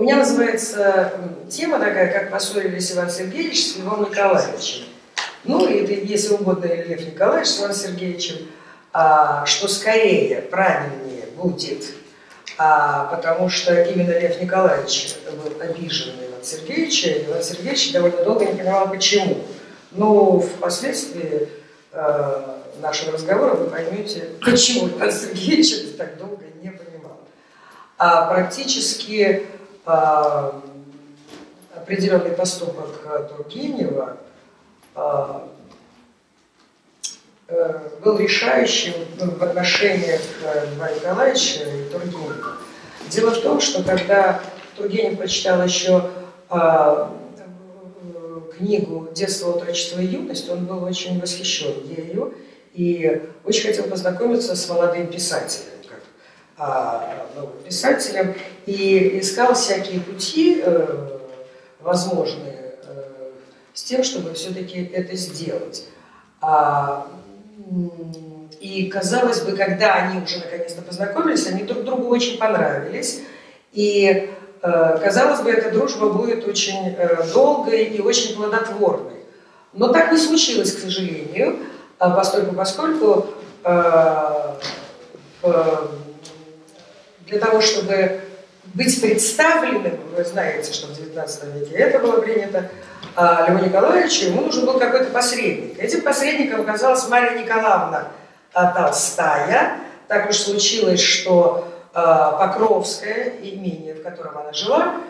У меня называется тема такая, как поссорились Иван Сергеевич с Львом Николаевичем. Ну, и, если угодно, Лев Николаевич с Иваном Сергеевичем, что скорее, правильнее будет, потому что именно Лев Николаевич был обижен на Ивана Сергеевича, и Иван Сергеевич довольно долго не понимал, почему. Но впоследствии нашего разговора вы поймете, почему Иван Сергеевич это так долго не понимал. А практически определенный поступок Тургенева был решающим в отношениях Льва Николаевича и Тургенева. Дело в том, что когда Тургенев прочитал еще книгу «Детство, отрочество и юность», он был очень восхищен ею и очень хотел познакомиться с молодым писателем, как новым писателем, и искал всякие пути возможные с тем, чтобы все-таки это сделать. И, казалось бы, когда они уже наконец-то познакомились, они друг другу очень понравились. И, казалось бы, эта дружба будет очень долгой и очень плодотворной. Но так не случилось, к сожалению, поскольку для того, чтобы быть представленным, вы знаете, что в XIX веке это было принято, Льву Николаевичу ему нужен был какой-то посредник. Этим посредником оказалась Мария Николаевна Толстая. Так уж случилось, что Покровское имение, в котором она жила,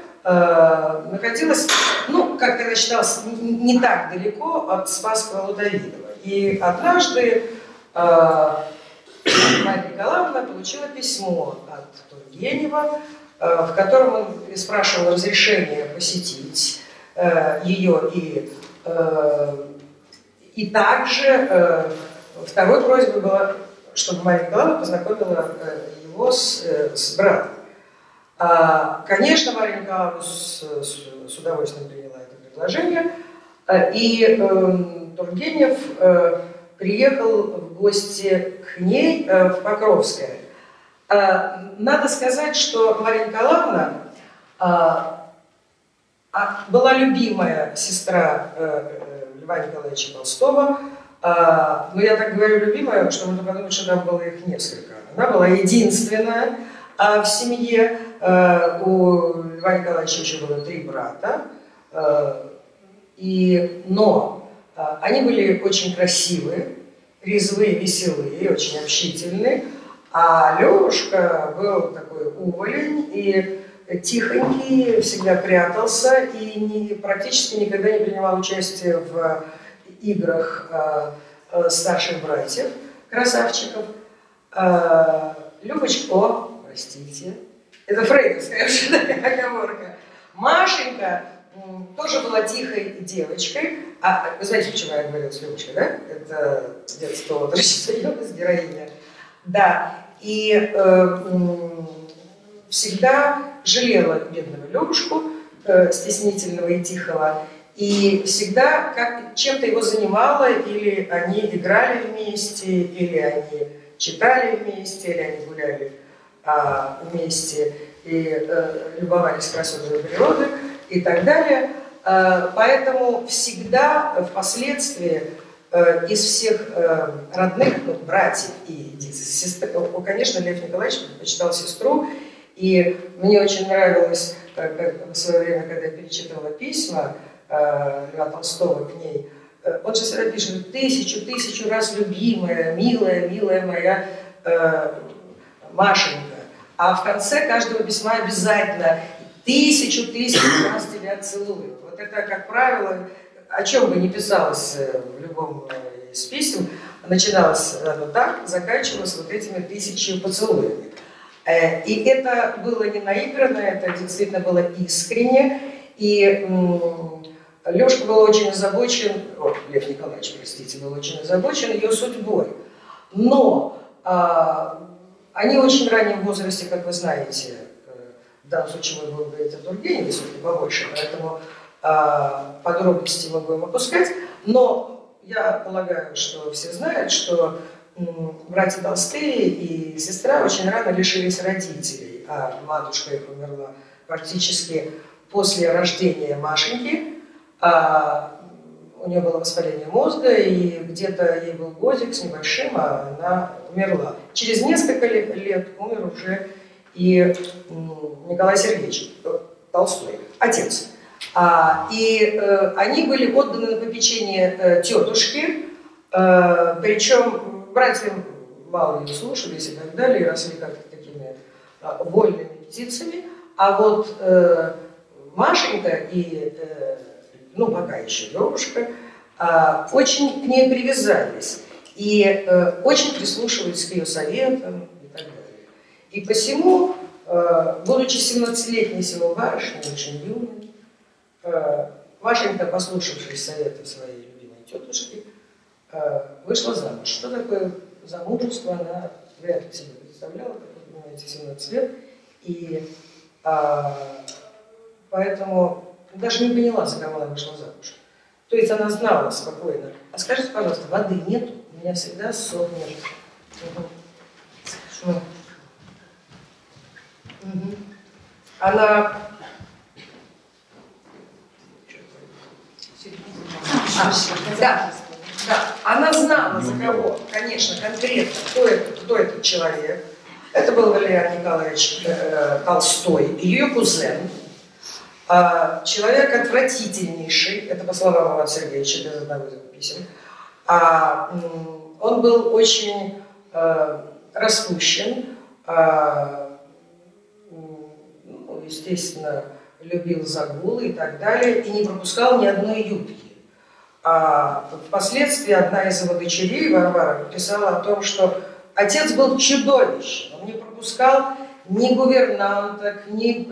находилось, ну, как тогда считалось, не так далеко от Спасского-Лутовинского. И однажды Мария Николаевна получила письмо от Тургенева, в котором он спрашивал разрешение посетить ее, и также второй просьбой была, чтобы Мария Николаевна познакомила его с братом. Конечно, Мария Николаевна с удовольствием приняла это предложение, и Тургенев приехал в гости к ней в Покровское. Надо сказать, что Мария Николаевна была любимая сестра Льва Николаевича Толстого, но я так говорю любимая, что можно подумать, что там было их несколько. Она была единственная в семье, у Льва Николаевича еще было 3 брата, но они были очень красивые, резвые, веселые, очень общительные, а Левушка был такой уволень и тихонький, всегда прятался и практически никогда не принимал участие в играх старших братьев, красавчиков. Любочка, простите, это фрейдовская оговорка. Машенька тоже была тихой девочкой. Вы знаете, почему я говорила с Любочкой, да? Это детство, отрочество, юность, героиня. Да, и всегда жалела бедного Левушку, стеснительного и тихого, и всегда чем-то его занимала, или они играли вместе, или они читали вместе, или они гуляли вместе и любовались красотами природы и так далее. Поэтому всегда впоследствии из всех родных, ну, братьев и сестер, конечно, Лев Николаевич предпочитал сестру. И мне очень нравилось, в свое время, когда я перечитывала письма Льва Толстого к ней, он же всегда пишет: тысячу раз любимая, милая моя Машенька. А в конце каждого письма обязательно: тысячу раз тебя целую. Вот это, как правило, о чем бы ни писалось в любом из писем, начиналось оно так, заканчивалось вот этими 1000 поцелуями. И это было не наигранно, это действительно было искренне. И Лёшка был очень озабочен, Лев Николаевич, простите, был очень озабочен ее судьбой. Но они очень в раннем возрасте, как вы знаете, в данном случае мы будем говорить о Тургеневе, все-таки побольше, поэтому подробности мы будем опускать. Но я полагаю, что все знают, что братья Толстые и сестра очень рано лишились родителей, а матушка их умерла практически после рождения Машеньки. У нее было воспаление мозга, и где-то ей был годик с небольшим, а она умерла. Через несколько лет умер уже и Николай Сергеевич Толстой, отец. И они были отданы на попечение тетушки, причем братья мало не слушались и так далее, и росли как-то такими вольными птицами. А вот Машенька и, ну пока еще девушка, очень к ней привязались и очень прислушивались к ее советам и так далее. И посему, будучи 17-летней всего барышней, очень юной, Машенька, послушавшись совета своей любимой тетушки, вышла замуж. Что такое замужество, она вряд ли себе представляла, как вы понимаете, 17 лет. И поэтому даже не поняла, за кого она вышла замуж. То есть она знала спокойно. А скажите, пожалуйста, воды нет, у меня всегда сон нет. Угу. Угу. Она... да. Да, она знала, за кого, конечно, конкретно, кто этот человек. Это был Валерий Николаевич Толстой, ее кузен. Человек отвратительнейший, это по словам Ивана Сергеевича, без одного из его писем. Он был очень распущен, ну, естественно, любил загулы и так далее, и не пропускал ни одной юбки. Впоследствии одна из его дочерей, Варвара, писала о том, что отец был чудовищем, он не пропускал ни гувернанток, ни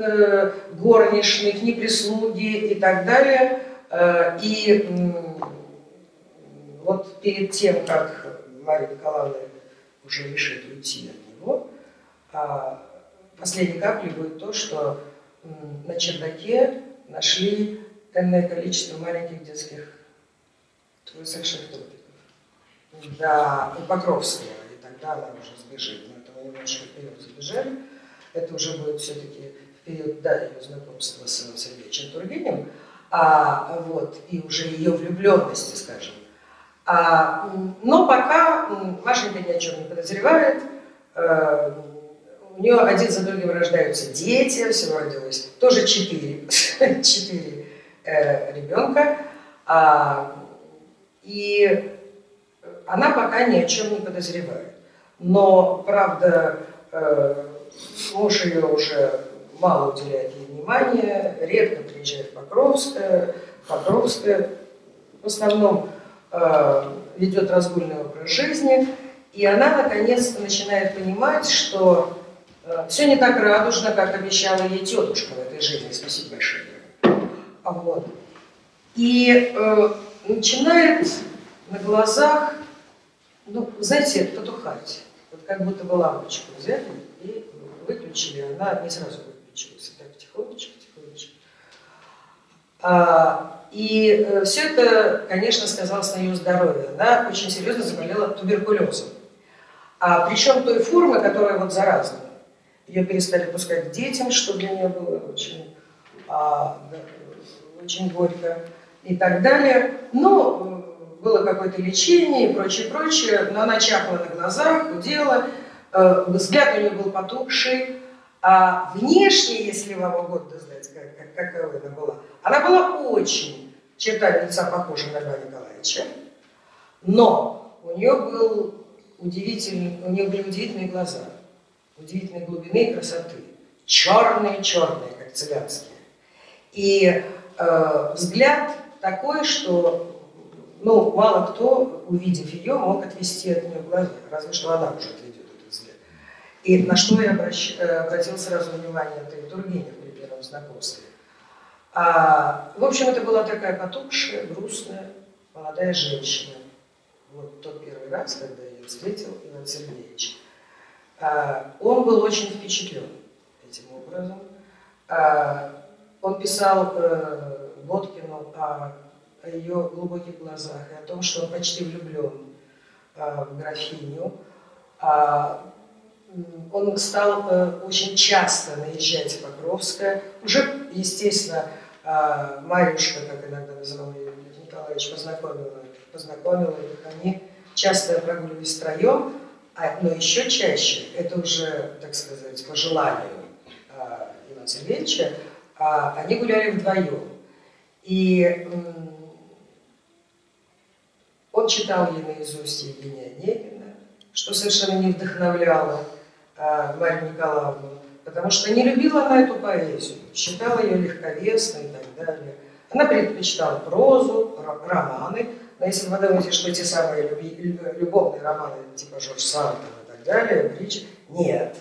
горничных, ни прислуги и так далее. И вот перед тем, как Мария Николаевна уже решит уйти от него, последней каплей будет то, что на чердаке нашли энное количество маленьких детских высохших трупиков. Да, у Покровского, и тогда она уже сбежит, но это мы немножко вперед сбежали. Это уже будет все-таки в период до ее знакомства с Иваном Сергеевичем Тургеневым, вот, и уже ее влюбленности, скажем. Но пока Машенька ни о чем не подозревает, у нее один за другим рождаются дети, всего родилось тоже 4 ребенка. И она пока ни о чем не подозревает. Но, правда, муж ее уже мало уделяет ей внимания, редко приезжает в Покровское. В основном ведет разгульный образ жизни. И она, наконец-то, начинает понимать, что все не так радужно, как обещала ей тетушка в этой жизни. Спасибо большое. Вот. И... начинает на глазах, ну, знаете, потухать. Вот как будто бы лампочку взяли и выключили, она не сразу выключилась, так тихонечко. И все это, конечно, сказалось на ее здоровье. Она очень серьезно заболела туберкулезом. Причем той формы, которая вот заразна. Ее перестали пускать к детям, что для нее было очень, очень горько. И так далее. Но было какое-то лечение и прочее, но она чахла на глазах, худела, взгляд у нее был потухший. А внешне, если вам угодно знать, какая она была очень черта лица похожа на Ивана Николаевича, но у нее были удивительные глаза, удивительной глубины и красоты. Черные-черные, как цыганские. И взгляд такой, что, ну, мало кто, увидев ее, мог отвести от нее глаза, разве что она уже отведет этот взгляд. И на что я обратил сразу внимание, это и Тургенев при первом знакомстве. В общем, это была такая потухшая, грустная, молодая женщина. Вот тот первый раз, когда я ее встретил, Иван Сергеевич. Он был очень впечатлен этим образом. Он писал Боткину о ее глубоких глазах и о том, что он почти влюблен в графиню. он стал очень часто наезжать в Покровское. Уже, естественно, Марьюшка, как иногда называл ее Лев Николаевич, познакомила их. Они часто прогуливались втроем, но еще чаще, это уже, так сказать, по желанию Ивана Сергеевича, они гуляли вдвоем. И он читал ей наизусть Евгения Онегина, что совершенно не вдохновляло Марию Николаевну, потому что не любила она эту поэзию, считала ее легковесной и так далее. Она предпочитала прозу, романы, но если вы подумаете, что те самые любовные романы типа Жорж Санда и так далее, притчи, нет.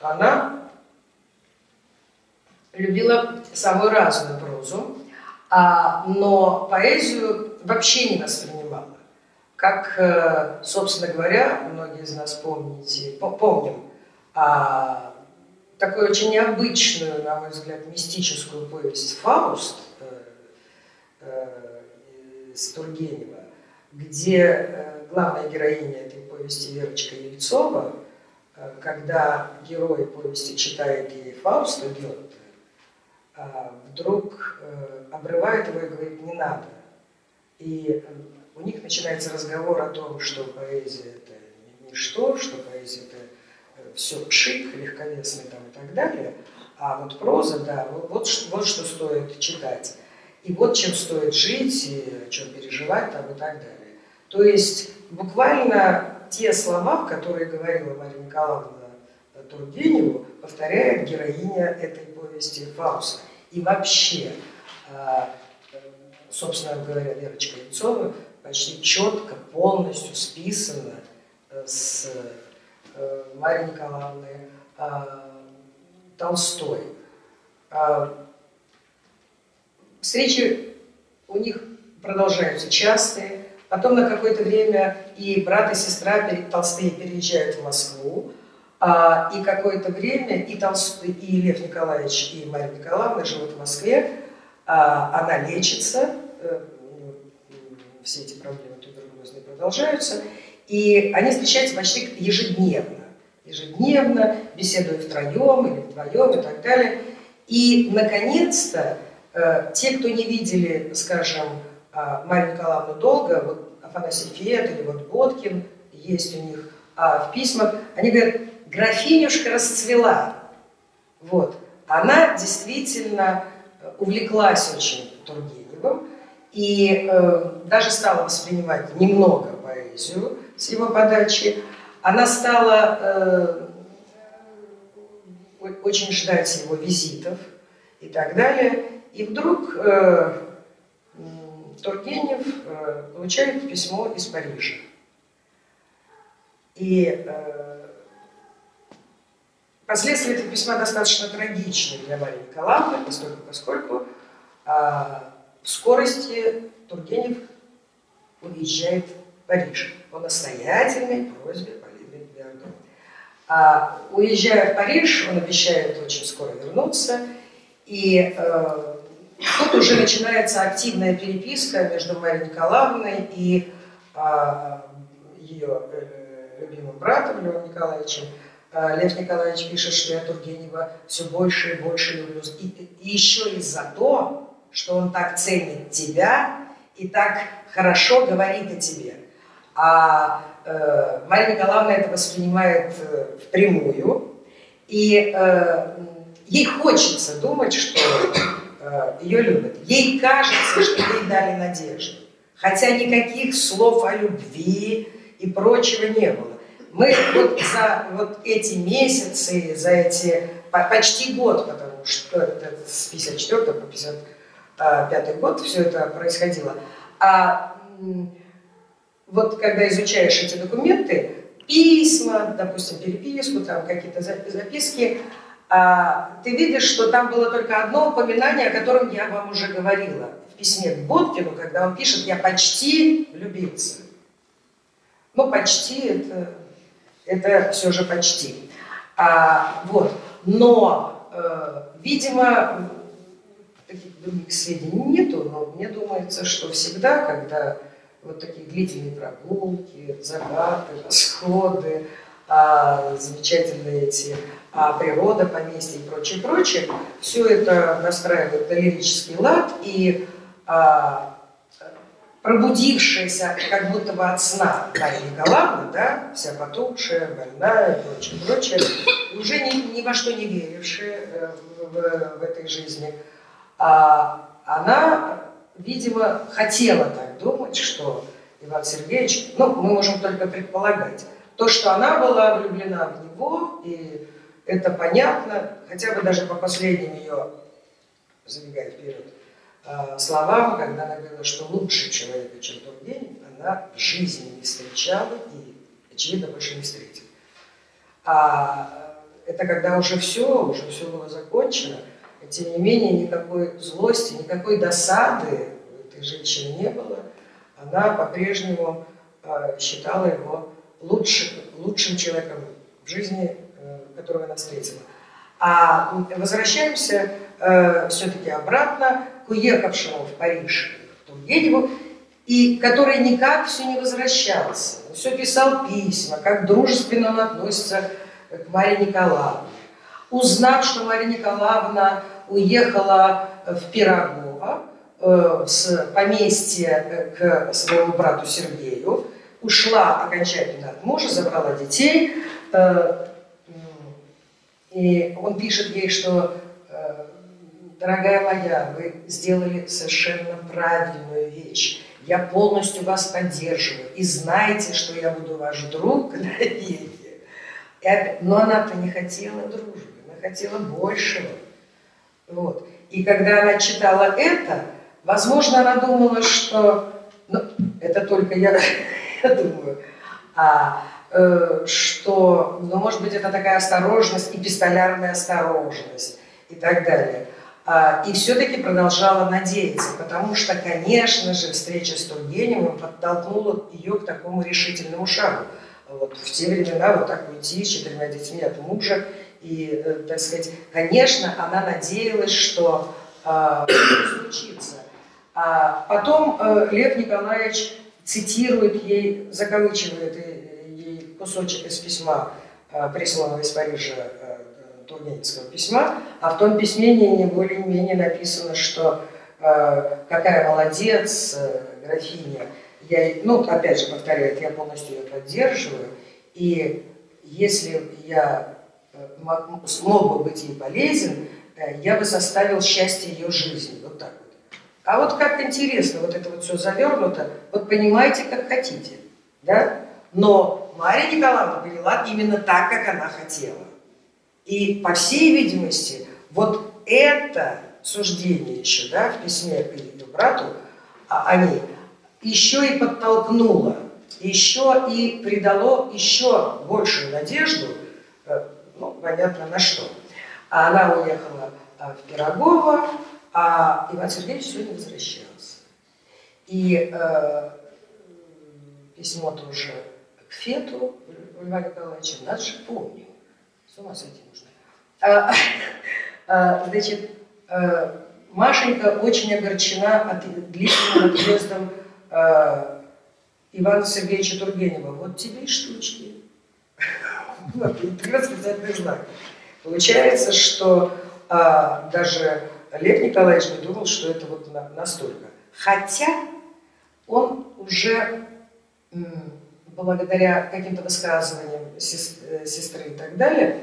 Она любила самую разную прозу, но поэзию вообще не воспринимала. Как, собственно говоря, многие из нас помним такую очень необычную, на мой взгляд, мистическую повесть «Фауст» из Тургенева, где главная героиня этой повести Верочка Ельцова, когда герой повести читает ей Фауста Гёте, вдруг обрывает его и говорит «не надо». И у них начинается разговор о том, что поэзия – это ничто, что поэзия – это все пшик, легковесный там и так далее, а вот проза, да, вот что стоит читать, и вот чем стоит жить, и о чем переживать там и так далее. То есть буквально те слова, которые говорила Мария Николаевна Тургеневу, повторяет героиня этой повести Фауста. И вообще, собственно говоря, Верочка Ельцова почти четко, полностью списано с Марии Николаевны Толстой. Встречи у них продолжаются частые. Потом на какое-то время и брат, и сестра Толстые переезжают в Москву. И какое-то время и Толстой, и Лев Николаевич, и Мария Николаевна живут в Москве. Она лечится. Все эти проблемы туберкулезные продолжаются, и они встречаются почти ежедневно, беседуя втроем или вдвоем и так далее. И, наконец-то, те, кто не видели, скажем, Марию Николаевну долго, вот Афанасий Фет или вот Боткин, есть у них в письмах, они говорят, графинюшка расцвела. Вот. Она действительно увлеклась очень Тургеневым, и даже стала воспринимать немного поэзию с его подачи. Она стала очень ждать его визитов и так далее. И вдруг Тургенев получает письмо из Парижа. И последствия этого письма достаточно трагичны для Марии Николаевны, поскольку в скорости Тургенев уезжает в Париж по настоятельной просьбе Полины Виардо. Уезжая в Париж, он обещает очень скоро вернуться. И тут уже начинается активная переписка между Марией Николаевной и ее любимым братом Львом Николаевичем. Лев Николаевич пишет, что я Тургенева все больше и больше люблю. И еще из-за того, что он так ценит тебя и так хорошо говорит о тебе. А Мария Николаевна это воспринимает впрямую. И ей хочется думать, что ее любят. Ей кажется, что ей дали надежду. Хотя никаких слов о любви и прочего не было. Мы вот за вот эти месяцы, за эти почти год, потому что это с 54 по 55-й год все это происходило. Вот когда изучаешь эти документы, письма, допустим, переписку, там какие-то записки, ты видишь, что там было только одно упоминание, о котором я вам уже говорила. В письме к Боткину, когда он пишет «я почти влюбился». Ну, почти, это все же почти. Вот. Но, видимо, таких других сведений нету, но мне думается, что всегда, когда вот такие длительные прогулки, закаты, восходы, замечательные эти природа, поместья и прочее, прочее. Все это настраивает на лирический лад, и пробудившаяся как будто бы от сна Мария Николаевна, да, вся потухшая, больная, прочее, прочее, уже ни во что не верившая в этой жизни, она, видимо, хотела так думать, что Иван Сергеевич, ну, мы можем только предполагать, то, что она была влюблена в него, и это понятно, хотя бы даже по последним ее, забегая вперед, словам, когда она говорила, что лучше человека, чем Тургенев, она в жизни не встречала и, очевидно, больше не встретила. А это когда уже все было закончено, и, тем не менее, никакой злости, никакой досады у этой женщины не было, она по-прежнему считала его лучшим человеком в жизни, которого она встретила. А возвращаемся все-таки обратно к уехавшему в Париж Тургеневу, и который никак все не возвращался. Он все писал письма, как дружественно он относится к Марии Николаевне. Узнав, что Мария Николаевна уехала в Пирогово с поместья к своему брату Сергею, ушла окончательно от мужа, забрала детей, и он пишет ей, что «Дорогая моя, вы сделали совершенно правильную вещь. Я полностью вас поддерживаю. И знайте, что я буду ваш друг навеки». Но она-то не хотела дружбы, она хотела большего. Вот. И когда она читала это, возможно, она думала, что... Ну, это только я думаю. Что, ну, может быть, это такая осторожность и пистолярная осторожность и так далее. И все-таки продолжала надеяться, потому что, конечно же, встреча с Тургеневым подтолкнула ее к такому решительному шагу. Вот в те времена вот так уйти с 4 детьми от мужа. И, так сказать, конечно, она надеялась, что случится. Потом Лев Николаевич цитирует ей, заколычивает ей кусочек из письма, присланного из Парижа тургеневского письма, а в том письме не более-менее написано, что какая молодец графиня, я, ну, опять же, повторяю, я полностью ее поддерживаю, и если я смог бы быть ей полезен, я бы составил счастье ее жизни, вот так вот. А вот как интересно, вот это вот все завернуто, вот понимаете, как хотите, да? Но Мария Николаевна поняла именно так, как она хотела. И, по всей видимости, вот это суждение еще, да, в письме к ее брату, о ней, еще и подтолкнуло, еще и придало еще большую надежду, ну, понятно, на что. Она уехала в Пирогово, а Иван Сергеевич все не возвращался. И письмо тоже к Фету Льва Николаевича, надо же помнить. С ума сойти нужно. Значит, Машенька очень огорчена длительным отъездом Ивана Сергеевича Тургенева. Вот тебе и штучки. Вот, и восклицательный знак. Получается, что даже Лев Николаевич не думал, что это вот настолько. Хотя он уже... благодаря каким-то высказываниям сестры и так далее,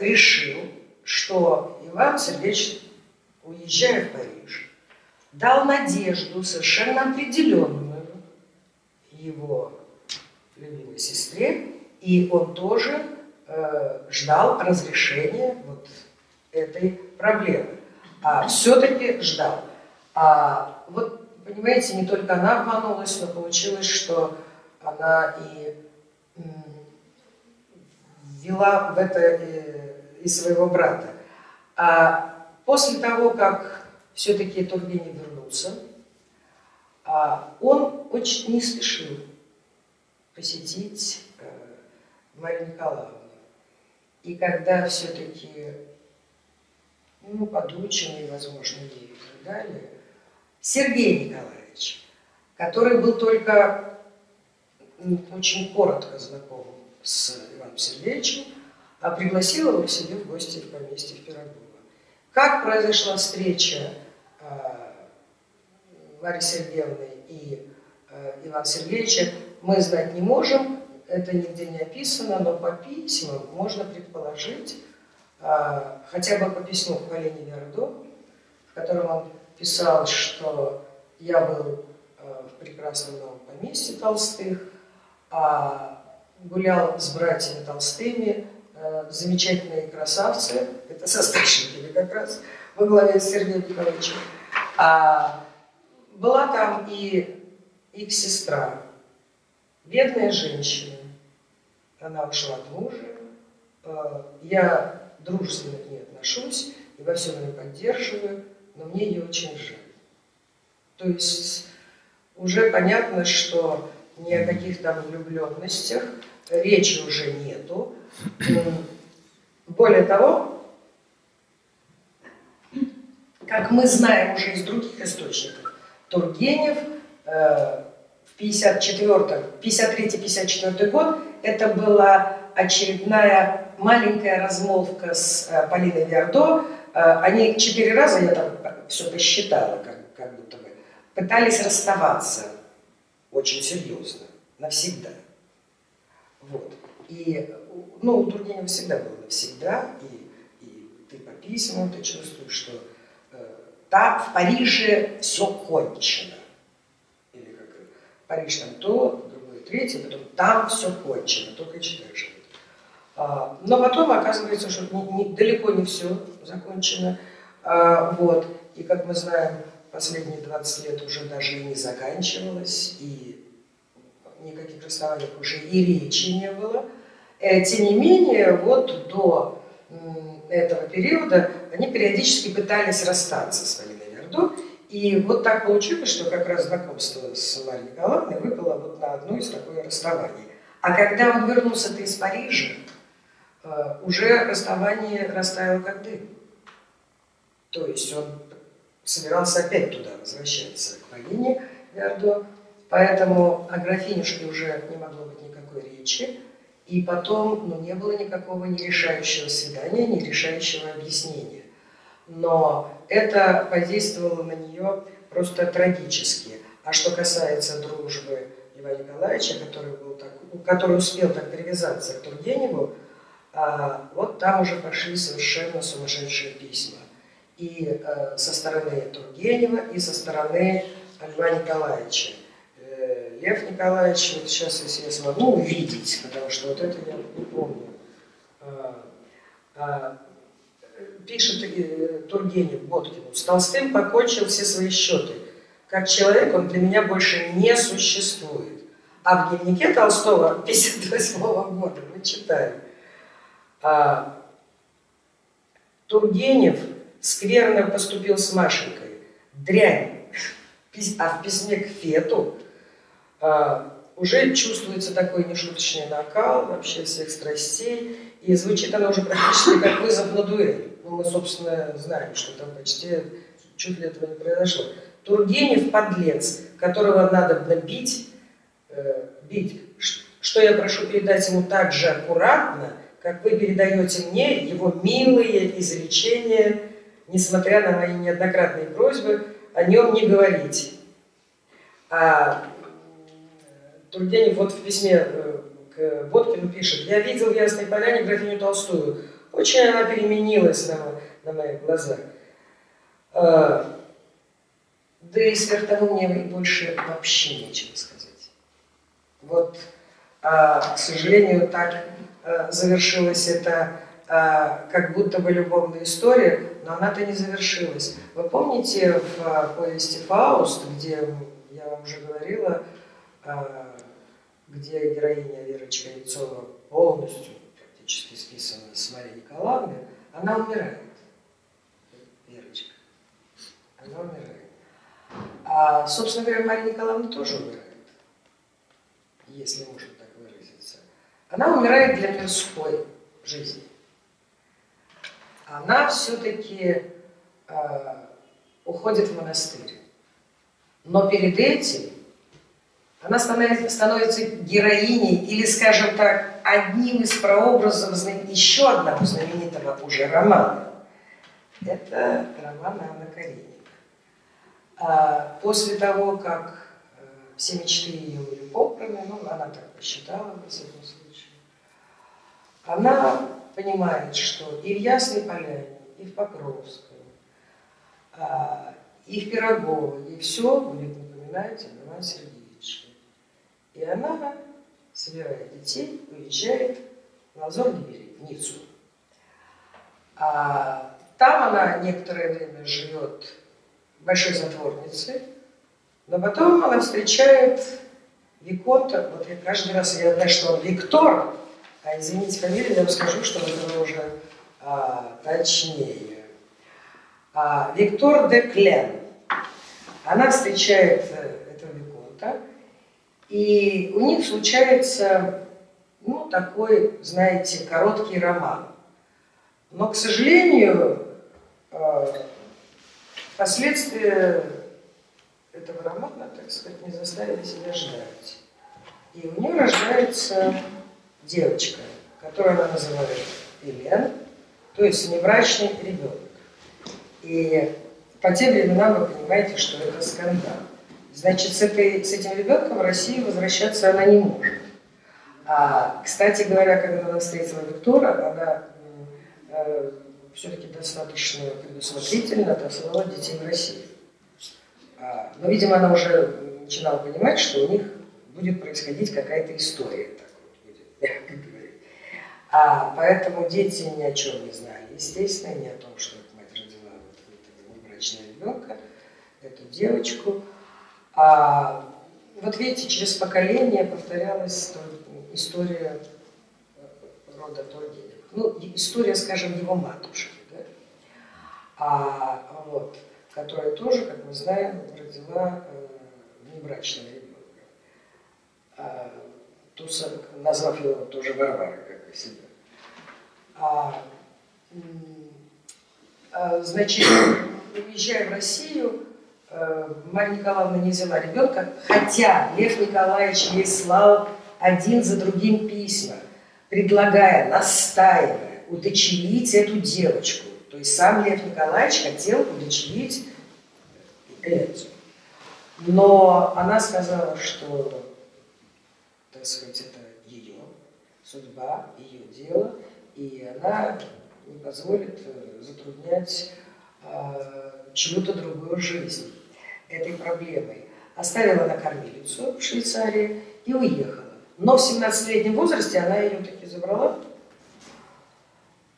решил, что Иван Сергеевич, уезжая в Париж, дал надежду совершенно определенную его любимой сестре, и он тоже ждал разрешения вот этой проблемы. А все-таки ждал. А вот, понимаете, не только она обманулась, но получилось, что она и вела в это и своего брата. А после того, как все-таки Тургенев вернулся, он очень не спешил посетить Марию Николаевну. И когда все-таки, ну, подученный, возможно, ей и так далее, Сергей Николаевич, который был только очень коротко знаком с Иваном Сергеевичем, а пригласила его к себе в гости в поместье в Пирогово. Как произошла встреча Марии Сергеевны и Ивана Сергеевича, мы знать не можем, это нигде не описано, но по письмам можно предположить, хотя бы по письму к Полине Виардо, в котором он писал, что я был в прекрасном новом поместье Толстых, гулял с братьями Толстыми, замечательные красавцы, это со старшенькими как раз, во главе с Сергеем Николаевичем. Была там и их сестра, бедная женщина, она ушла от мужа, я дружественно к ней отношусь и во всем ее поддерживаю, но мне ее очень жаль. То есть уже понятно, что ни о каких там влюбленностях речи уже нету. Более того, как мы знаем уже из других источников, Тургенев в 53-54 год, это была очередная маленькая размолвка с Полиной Виардо. Они 4 раза, я там все посчитала, как будто бы, пытались расставаться очень серьезно, навсегда. Вот. И, ну, у Тургенева всегда было навсегда, и ты по письмам, ты чувствуешь, что там, в Париже, все кончено. Или как Париж там то, другое, третье, потом там все кончено, только читаешь. Но потом оказывается, что далеко не все закончено. Вот. И, как мы знаем, последние 20 лет уже даже и не заканчивалось, и никаких расставаний уже и речи не было. Тем не менее, вот до этого периода они периодически пытались расстаться с Полиной Виардо. И вот так получилось, что как раз знакомство с Марией Николаевной выпало вот на одно из такое расставание. А когда он вернулся-то из Парижа, уже расставание растаяло как дым. То есть он собирался опять туда возвращаться, к Полине Виардо. Поэтому о графинюшке уже не могло быть никакой речи. И потом, ну, не было никакого нерешающего свидания, нерешающего объяснения. Но это подействовало на нее просто трагически. А что касается дружбы Льва Николаевича, который успел так привязаться к Тургеневу, вот там уже пошли совершенно сумасшедшие письма. И со стороны Тургенева, и со стороны Льва Николаевича. Лев Николаевич, вот сейчас, если я смогу увидеть, потому что вот это я не помню, пишет Тургенев Боткину: «С Толстым покончил все свои счеты. Как человек он для меня больше не существует». А в дневнике Толстого 1958-го года мы читаем: «Тургенев скверно поступил с Машенькой. Дрянь». А в письме к Фету уже чувствуется такой нешуточный накал вообще всех страстей, и звучит она уже практически как вызов на дуэль. Ну, мы, собственно, знаем, что там почти чуть ли этого не произошло. «Тургенев – подлец, которого надо бить, что я прошу передать ему так же аккуратно, как вы передаете мне его милые изречения, несмотря на мои неоднократные просьбы о нем не говорите». Тургенев вот в письме к Боткину пишет: «Я видел в Ясной Поляне графиню Толстую. Очень она переменилась на моих глазах. Да и сверх того мне больше вообще нечего сказать». Вот, к сожалению, так завершилась эта как будто бы любовная история, но она-то не завершилась. Вы помните в повести «Фауст», где я вам уже говорила, где героиня Верочка Ельцова полностью практически списана с Марией Николаевной, она умирает. Верочка. Она умирает. А, собственно говоря, Мария Николаевна тоже умирает, если можно так выразиться. Она умирает для мирской жизни. Она все-таки уходит в монастырь. Но перед этим Она становится героиней или, скажем так, одним из прообразов еще одного знаменитого уже романа. Это роман Анны Карениной. После того, как все мечты ее были попраны, ну, она так посчитала, во всяком случае, она понимает, что и в Ясной Поляне, и в Покровском, и в Пирогово, и все будет напоминать Ивана Сергеевича. И она, собирая детей, уезжает на Лазурный берег, в Ниццу. Там она некоторое время живет в большой затворнице, но потом она встречает виконта, вот я каждый раз, я знаю, что он Виктор, а извините фамилию, я вам скажу, что это уже точнее. Виктор де Клен. Она встречает этого виконта, и у них случается, ну, такой, знаете, короткий роман. Но, к сожалению, последствия этого романа, так сказать, не заставили себя ждать. И у нее рождается девочка, которую она называет Елен, то есть неврачный ребенок. И по тем временам вы понимаете, что это скандал. Значит, с этим ребенком в России возвращаться она не может. Кстати говоря, когда она встретила Виктора, она все-таки достаточно предусмотрительно отослала детей в Россию. Но, видимо, она уже начинала понимать, что у них будет происходить какая-то история, так вот будет, мягко говоря. Поэтому дети ни о чем не знали, естественно, ни о том, что эта мать родила вот этого небрачного ребенка, эту девочку. Вот видите, через поколение повторялась история рода Тургенева. Ну, история, скажем, его матушки, да? Вот, которая тоже, как мы знаем, родила небрачного ребенка, назвав его тоже Варварой, как и себя. Значит, уезжая в Россию, Мария Николаевна не взяла ребенка, хотя Лев Николаевич ей слал один за другим письма, предлагая, настаивая, удочерить эту девочку. То есть сам Лев Николаевич хотел удочерить Ельцову. Но она сказала, что, так сказать, это ее судьба, ее дело, и она не позволит затруднять чью-то другую жизнь этой проблемой. Оставила на кормилицу в Швейцарии и уехала. Но в 17-летнем возрасте она ее таки забрала.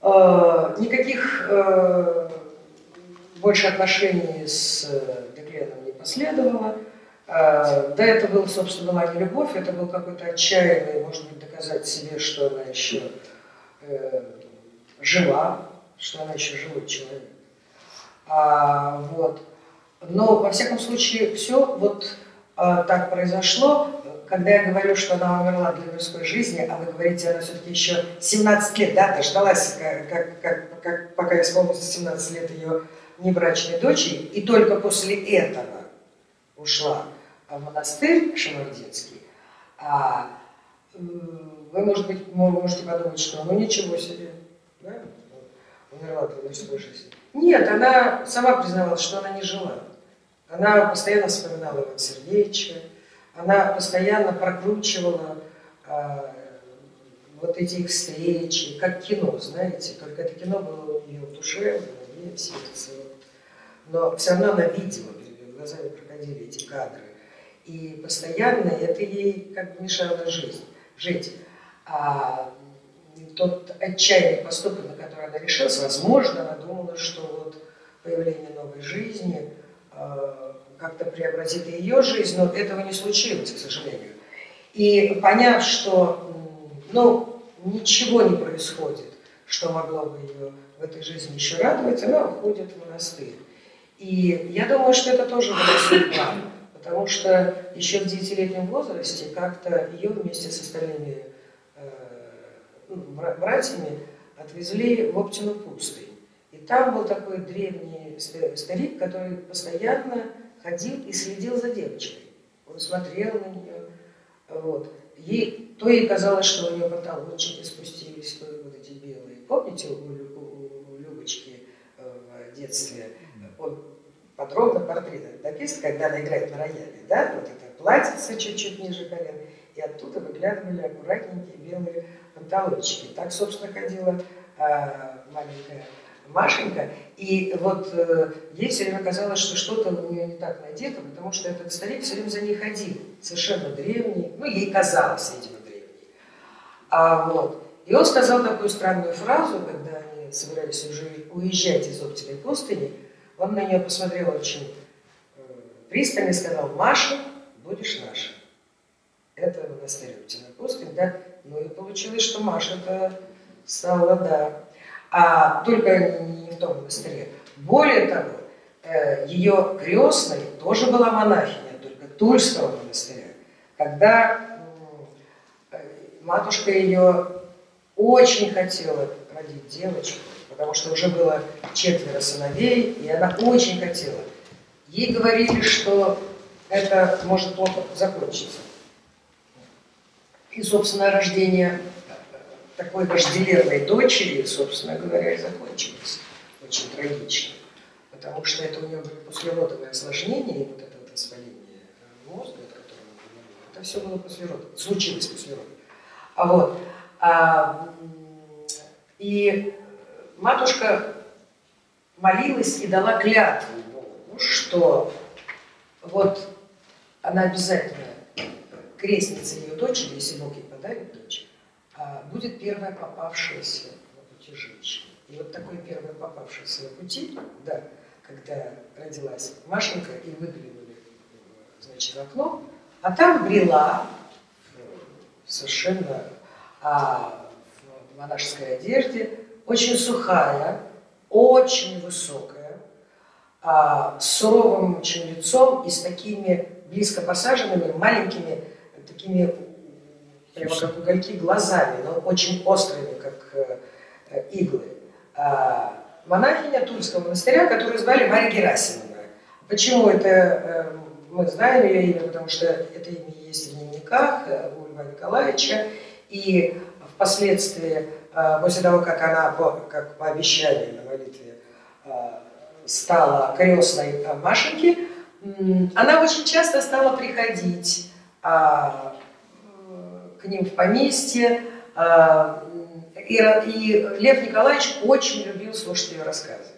Никаких больше отношений с Декленом не последовало. Да, это была, собственно, была не любовь, это был какой-то отчаянный, может быть, доказать себе, что она еще жива, что она еще живой человек. Вот. Но, во всяком случае, все вот так произошло. Когда я говорю, что она умерла для мирской жизни, а вы говорите, она все-таки еще 17 лет, да, дождалась, как пока исполнилось 17 лет ее небрачной дочери, и только после этого ушла в монастырь Шамординский. Вы, может быть, можете подумать, что ну ничего себе, да, умерла для мирской жизни. Нет, она сама признавалась, что она не жила. Она постоянно вспоминала Ивана Сергеевича, она постоянно прокручивала вот эти их встречи, как кино, знаете. Только это кино было у нее в душе, у нее в сердце. Но все равно она видела, перед ее глазами проходили эти кадры. И постоянно это ей как бы мешало жить. А тот отчаянный поступок, на который она решилась, возможно, она думала, что вот появление новой жизни как-то преобразит ее жизнь, но этого не случилось, к сожалению. И поняв, что ну, ничего не происходит, что могло бы ее в этой жизни еще радовать, она уходит в монастырь. И я думаю, что это тоже была судьба, потому что еще в 9-летнем возрасте как-то ее вместе с остальными братьями отвезли в Оптину Пустынь. И там был такой древний старик, который постоянно ходил и следил за девочкой. Он смотрел на нее. Вот. Ей, то ей казалось, что у нее потолочки спустились, то вот эти белые. Помните у Любочки в детстве? Он подробно портрет написан, когда она играет на рояле, да? Вот это платьице чуть-чуть ниже колен. И оттуда выглядывали аккуратненькие белые панталончики. Так, собственно, ходила маленькая Машенька. И вот ей все время казалось, что что-то у нее не так надето, потому что этот старик все время за ней ходил. Совершенно древний. Ну, ей казалось, видимо, древний. Вот. И он сказал такую странную фразу, когда они собирались уже уезжать из Оптиной пустыни. Он на нее посмотрел очень пристально и сказал: «Маша, будешь наша». Это монастырь Оптиной пустыни, да? Ну и получилось, что Маша-то стала, да. А только не в том монастыре. Более того, ее крестной тоже была монахиня, только Тульского монастыря. Когда матушка ее очень хотела родить девочку, потому что уже было 4 сыновей, и она очень хотела. Ей говорили, что это может плохо закончиться. И, собственно, рождение такой вожделенной дочери, собственно говоря, и закончилось. Очень трагично. Потому что это у нее было послеродовое осложнение, и вот это вот воспаление мозга, от которого она говорила, это все было послеродовое. Случилось послеродовое. Вот. И матушка молилась и дала клятву Богу, что вот она обязательно крестница ее дочери, если Бог ей подарит дочь, будет первая попавшаяся на пути женщина. И вот такое первое попавшееся на пути, да, когда родилась Машенька и выглянули, значит, в окно, а там брела совершенно в монашеской одежде, очень сухая, очень высокая, с суровым очень лицом и с такими близко посаженными маленькими такими прямо как угольки глазами, но очень острыми, как иглы. Монахиня Тульского монастыря, которую звали Мария Герасимовна. Почему это мы знаем ее имя? Потому что это имя есть в дневниках у Льва Николаевича. И впоследствии, после того, как она, как по обещанию на молитве, стала крестной Машеньки, она очень часто стала приходить к ним в поместье, и Лев Николаевич очень любил слушать ее рассказы.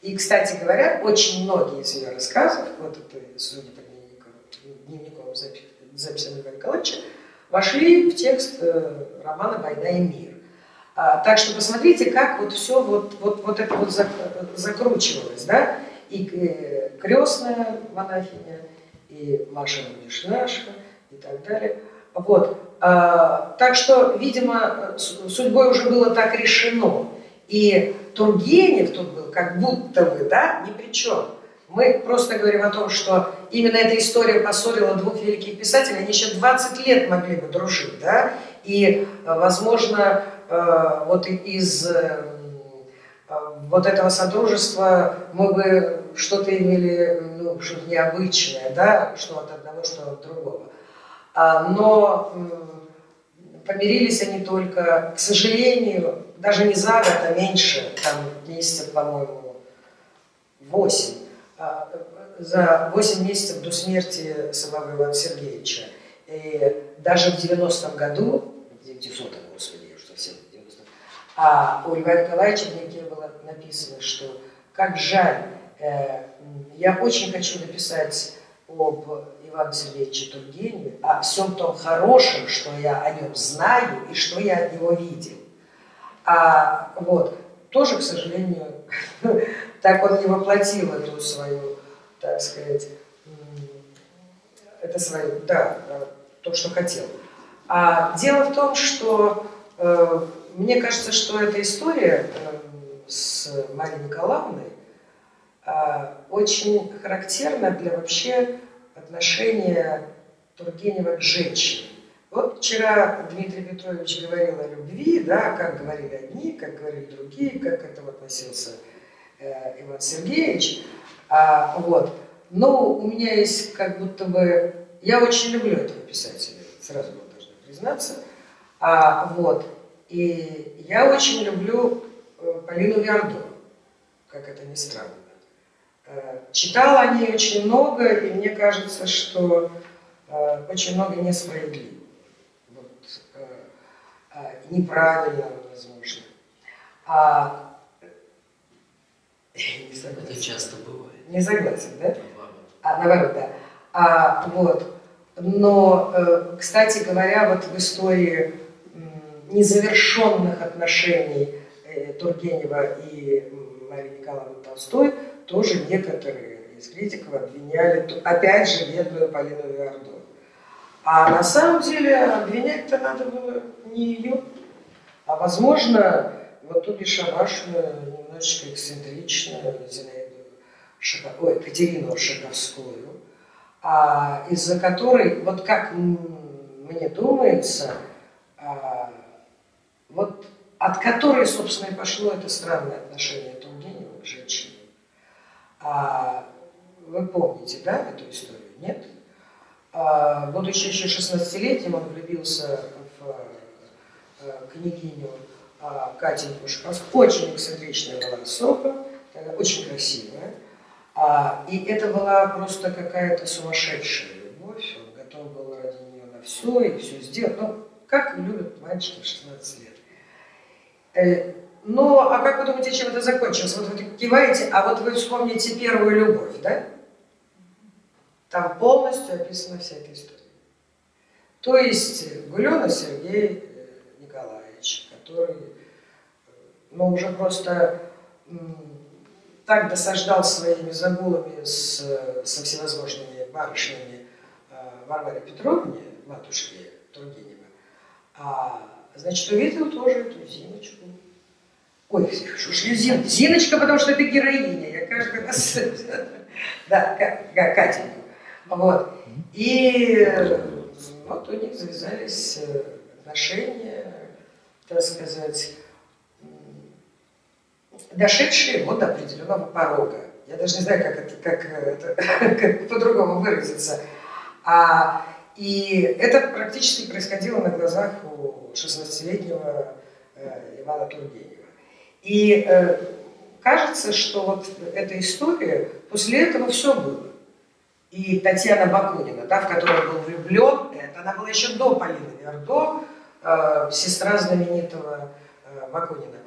И, кстати говоря, очень многие из ее рассказов, вот это, судя по дневниковым записям Льва Николаевича, вошли в текст романа «Война и мир». Так что посмотрите, как вот все вот это вот закручивалось, да? И крестная монахиня, и Маша Мишнаша, и так далее. Вот. Так что, видимо, судьбой уже было так решено. И Тургенев тут был как будто бы, да, ни при чем. Мы просто говорим о том, что именно эта история поссорила двух великих писателей. Они еще 20 лет могли бы дружить, да. И, возможно, вот из вот этого содружества мы бы что-то имели, ну, что-то необычное, да, что от одного, что от другого. Но помирились они только, к сожалению, даже не за год, а меньше, там месяцев, по-моему, 8. За 8 месяцев до смерти самого Ивана Сергеевича. И даже в 90-м году, в 900-м, господи, я уже совсем в 90-м, у Льва Николаевича в дневнике было написано, что как жаль, я очень хочу написать об Ивана Сергеевича Тургенева, о всем том хорошем, что я о нем знаю и что я от него видел. Вот. Тоже, к сожалению, так он не воплотил эту свою, так сказать, это свое, да, то, что хотел. Дело в том, что мне кажется, что эта история с Марией Николаевной очень характерна для вообще отношения Тургенева к женщине. Вот вчера Дмитрий Петрович говорил о любви, да, как говорили одни, как говорили другие, как к этому относился Иван Сергеевич. Вот. Но у меня есть как будто бы Я очень люблю этого писателя, сразу вам должна признаться. И я очень люблю Полину Виардо, как это ни странно. Читала о ней очень много, и мне кажется, что очень много несправедливо, неправильно, возможно. Не согласен. Это часто бывает. Не согласен, да? Наоборот, да. Но, кстати говоря, в истории незавершенных отношений Тургенева и Марии Николаевны Толстой тоже некоторые из критиков обвиняли, опять же, бедную Полину Виардо. А на самом деле обвинять-то надо было не ее, а, возможно, вот ту бесшабашную, немножечко эксцентричную Катерину Шаговскую, из-за которой, вот как мне думается, вот от которой, собственно, и пошло это странное отношение Тургенева к женщине. Вы помните, да, эту историю? Нет? Будучи еще 16-летним, он влюбился в княгиню Катеньку Шипскую. Очень эксцентричная была особа, очень красивая. И это была просто какая-то сумасшедшая любовь. Он готов был ради нее на все и все сделать. Ну, как любят мальчики в 16 лет. Ну, а как вы думаете, чем это закончилось? Вот вы киваете, а вот вы вспомните первую любовь, да? Там полностью описана вся эта история. То есть Гулёна Сергей Николаевич, который, ну, уже просто так досаждал своими загулами со всевозможными барышнями Варваре Петровне, матушке Тургенева, значит, увидел тоже эту Зиночку. Ой, ушли Зиночка, потому что это героиня, я каждый раз... Да, Катенька. И вот у них завязались отношения, так сказать, дошедшие вот до определенного порога. Я даже не знаю, как по-другому выразиться. И это практически происходило на глазах у 16-летнего Ивана Тургенева. И кажется, что вот эта история, после этого все было. И Татьяна Бакунина, да, в которую был влюблен, это она была еще до Полины Виардо, сестра знаменитого Бакунина,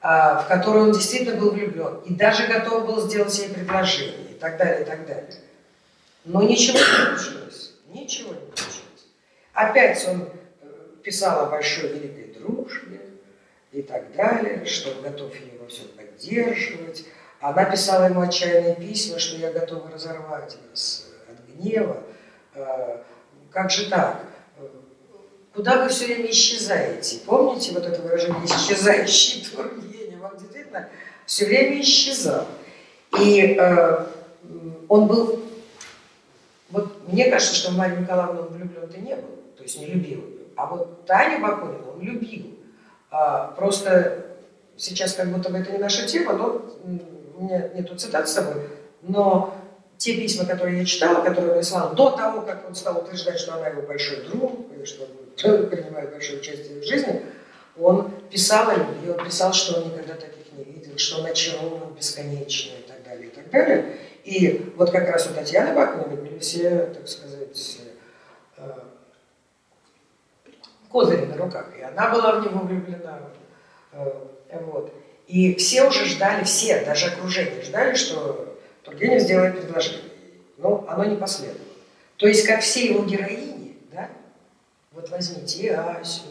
в которую он действительно был влюблен и даже готов был сделать ей предложение и так далее, и так далее. Но ничего не получилось. Ничего не получилось. Опять он писал о большой великой дружбе и так далее, что он готов ее во всем поддерживать. Она писала ему отчаянные письма, что я готова разорвать вас от гнева. Как же так? Куда вы все время исчезаете? Помните вот это выражение «исчезающий Тургенев»? Он действительно все время исчезал. И он был... Вот мне кажется, что в Марию Николаевну он влюблен-то не был, то есть не любил ее. А вот Таню Бакунину он любил. Просто сейчас как будто бы это не наша тема, но... У меня нету цитат с собой, но те письма, которые я читала, которые он прислал до того, как он стал утверждать, что она его большой друг, и что он принимает большое участие в жизни, он писал о любви, он писал, что он никогда таких не видел, что он очарован бесконечно и так далее, и так далее. И вот как раз у Татьяны Бакуниной были все, так сказать, козыри на руках, и она была в него влюблена. И все уже ждали, все, даже окружение ждали, что Тургенев сделает предложение. Но оно не последовало. То есть, как все его героини, да, вот возьмите Асю,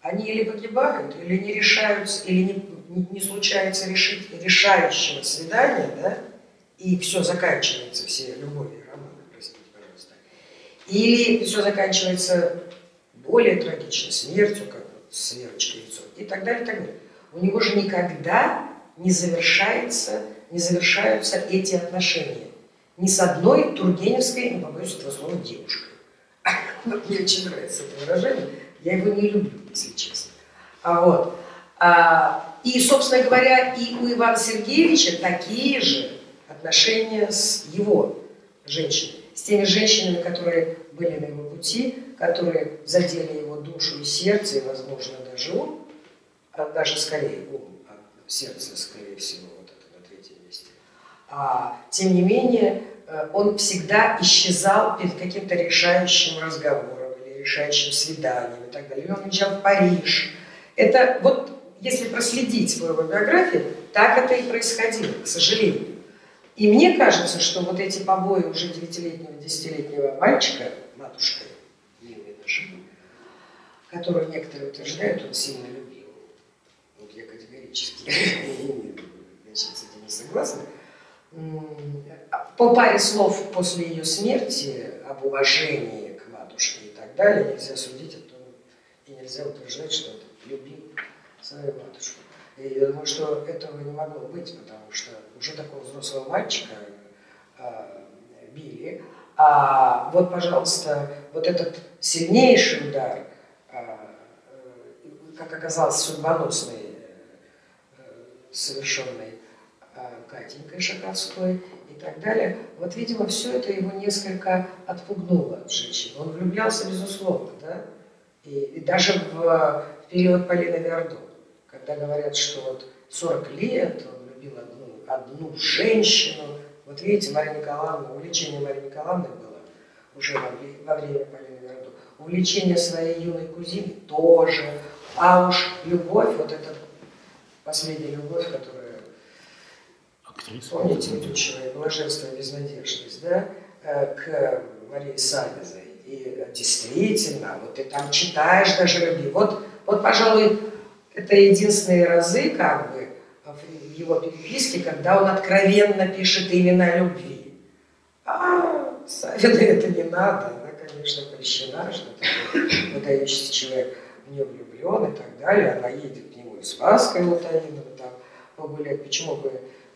они или погибают, или не решаются, или не случается решающего свидания, да, и все заканчивается, все любовью романы, простите, пожалуйста. Или все заканчивается более трагично, смертью, как вот с Верочкой Ельцовой, и так далее, и так далее. У него же никогда не завершаются эти отношения. Ни с одной тургеневской, не побоюсь этого слова, девушкой. Мне очень нравится это выражение. Я его не люблю, если честно. И, собственно говоря, и у Ивана Сергеевича такие же отношения с его женщиной. с теми женщинами, которые были на его пути, которые задели его душу и сердце, и, возможно, даже ум, а даже скорее ум, а сердце, скорее всего, вот это на третьем месте. А, тем не менее, он всегда исчезал перед каким-то решающим разговором или решающим свиданием и так далее. И он уезжал в Париж. Это вот, если проследить свою биографию, так это и происходило, к сожалению. И мне кажется, что вот эти побои уже 9-летнего, 10-летнего мальчика, матушкой, милой нашей, которую некоторые утверждают, он сильно любил. Вот я категорически с этим не согласна. По паре слов после ее смерти об уважении к матушке и так далее нельзя судить, а то и нельзя утверждать, что он любил свою матушку. И я думаю, что этого не могло быть, потому что уже такого взрослого мальчика били. А вот, пожалуйста, вот этот сильнейший удар, как оказалось, судьбоносный, совершенный Катенькой Шипской и так далее, вот, видимо, все это его несколько отпугнуло от женщин. Он влюблялся, безусловно, да? И даже в период Полины Виардо, когда говорят, что вот 40 лет он любил одну женщину. Вот видите, Мария Николаевна, увлечение Марии Николаевны было уже во время Полины Виардо. Увлечение своей юной кузины тоже. А уж любовь, вот эта последняя любовь, которая, актриса, помните, Тютчева, блаженство и безнадежность, да, к Марии Савизой. И действительно, вот ты там читаешь даже любви. Вот, пожалуй, это единственные разы, как бы, в его переписке, когда он откровенно пишет именно о любви. А Савиной это не надо, она, конечно, прещена, что такой выдающийся человек в нее влюблен и так далее. Она едет к нему из Спасского-Лутовинского, там погулять, почему бы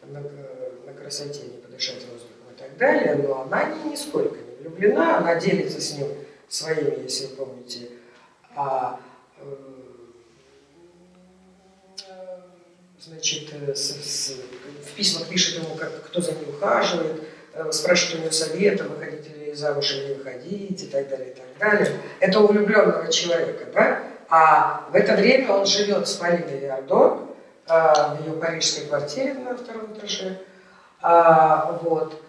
на красоте не подышать воздухом и так далее, но она нисколько не влюблена, она делится с ним своими, если вы помните, значит, в письмах пишет ему, как, кто за ней ухаживает, спрашивает у него совета, выходите ли замуж или не выходить, и так далее, и так далее. Это у влюбленного человека, да? А в это время он живет с Полиной Виардо в ее парижской квартире на втором этаже, вот,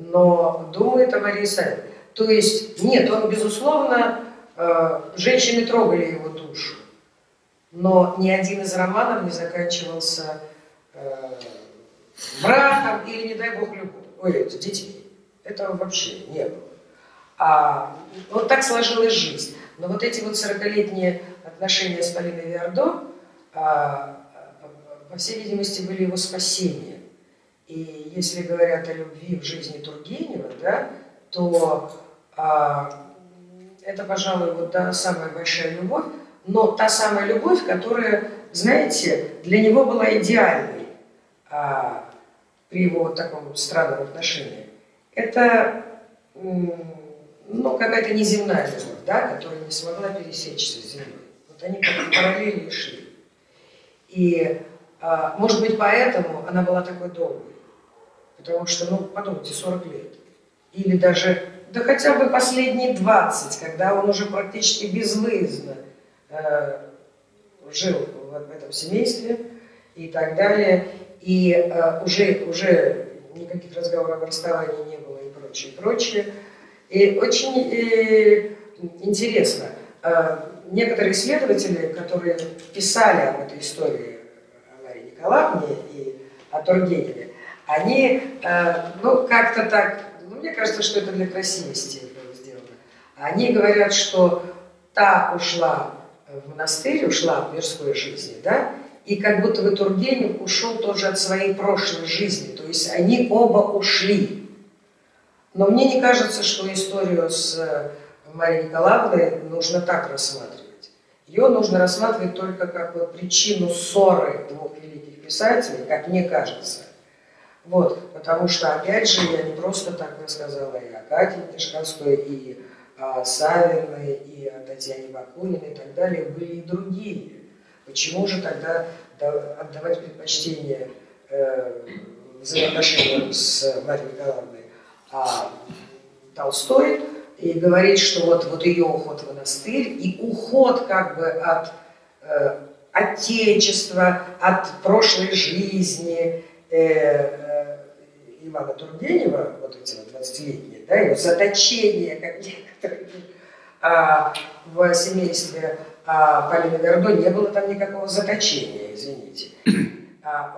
но думает о Марии Савиной. То есть, нет, он, безусловно, женщины трогали его душу. Но ни один из романов не заканчивался браком или, не дай бог, любовью. Ой, это детей. Этого вообще не было. Вот так сложилась жизнь. Но вот эти вот 40-летние отношения с Полиной Виардо, по всей видимости, были его спасением. И если говорят о любви в жизни Тургенева, да, то это, пожалуй, вот, да, самая большая любовь. Но та самая любовь, которая, знаете, для него была идеальной при его вот таком странном отношении. Это, ну, какая-то неземная любовь, да, которая не смогла пересечься с землей. Вот они как-то параллельно шли. И, может быть, поэтому она была такой долгой. Потому что, ну, подумайте, 40 лет. Или даже, да хотя бы последние 20, когда он уже практически безвыездно жил в этом семействе и так далее. И уже никаких разговоров о расставании не было и прочее, прочее. И очень интересно, некоторые исследователи, которые писали об этой истории о Марии Николаевне и о Тургеневе, они, ну, как-то так, ну, мне кажется, что это для красивости было сделано. Они говорят, что та ушла в монастырь, ушла в мирской жизни, да, и как будто бы Тургенев ушел тоже от своей прошлой жизни, то есть они оба ушли. Но мне не кажется, что историю с Марией Николаевной нужно так рассматривать. Ее нужно рассматривать только как вот причину ссоры двух великих писателей, как мне кажется. Вот, потому что, опять же, я не просто так рассказала и о Катеньке Шипской, и о Савиной, и о Татьяне Бакуниной и так далее, были и другие. Почему же тогда отдавать предпочтение взаимоотношениям с Марией Николаевной, Толстой и говорит, что вот ее уход в монастырь и уход как бы от отечества, от прошлой жизни Ивана Тургенева, вот эти вот 20-летние, да, его заточение, как некоторые, в семействе Полины Виардо не было там никакого заточения, извините.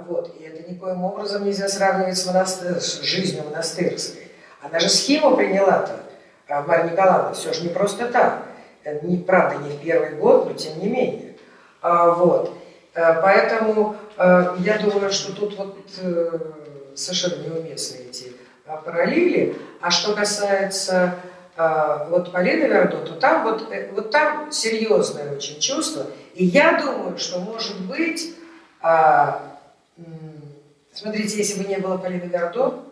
Вот, и это никоим образом нельзя сравнивать с жизнью монастырской. Она же схему приняла-то, Мария Николаевна, все же не просто так. Не, правда, не в первый год, но тем не менее. Вот. Поэтому я думаю, что тут вот совершенно неуместны эти параллели. А что касается вот Полины Виардо, то там вот там серьезное очень чувство. И я думаю, что может быть... Смотрите, если бы не было Полины Виардо,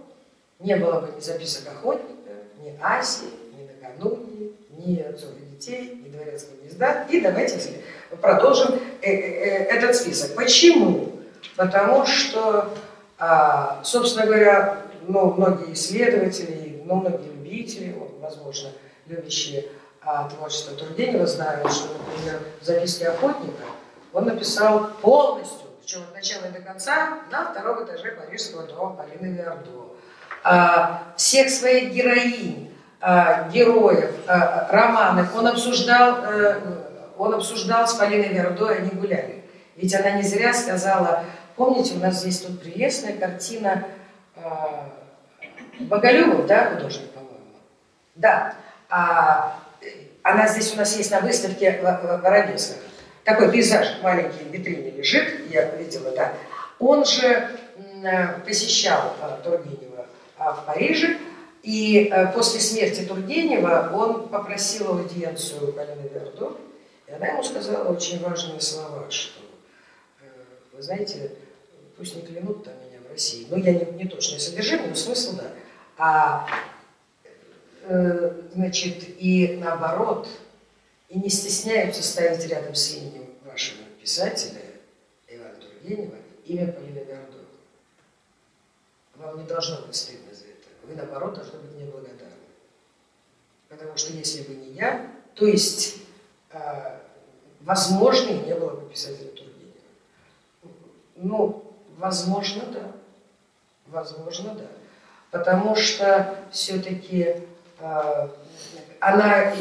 не было бы ни записок охотника, ни Аси, ни накануне, ни отцов и детей, ни дворецкого гнезда. И давайте продолжим этот список. Почему? Потому что, собственно говоря, ну, многие исследователи, ну, многие любители, возможно, любящие творчество Тургенева, знают, что, например, записки охотника он написал полностью, причем от начала и до конца, на втором этаже парижского дома Полины Виардо. Всех своих героинь, героев, романов он обсуждал с Полиной Виардо, и они гуляли. Ведь она не зря сказала, помните, у нас здесь тут прелестная картина Боголюбов, да, художник, по-моему? Да. Она здесь у нас есть на выставке в Арабесках. Такой пейзаж в маленькой витрине лежит, я видела, да. Он же посещал Тургенева в Париже, и после смерти Тургенева он попросил аудиенцию у Полины Виардо, и она ему сказала очень важные слова, что, вы знаете, пусть не клянут там меня в России, ну, я не точное содержимое, но смысл, да. Значит, и наоборот, и не стесняются ставить рядом с именем вашего писателя, Ивана Тургенева, имя Полины Виардо. Вам не должно быть стыдно за это. Вы, наоборот, должны быть мне благодарны. Потому что если бы не я, то есть, возможно, не было бы писателя Тургенева. Ну, возможно, да. Возможно, да. Потому что все-таки... она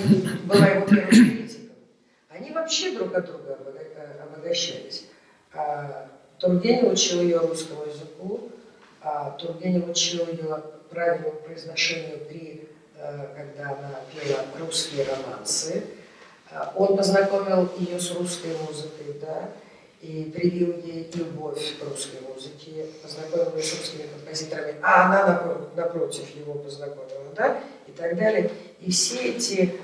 была его первым критиком. Они вообще друг от друга обогащались. Тургенев учил ее русскому языку, Тургенев учил ее правильному произношению, когда она пела русские романсы. Он познакомил ее с русской музыкой, да, и привил ей любовь к русской музыке, познакомил ее с русскими композиторами, а она напротив его познакомила, да, и так далее. И все эти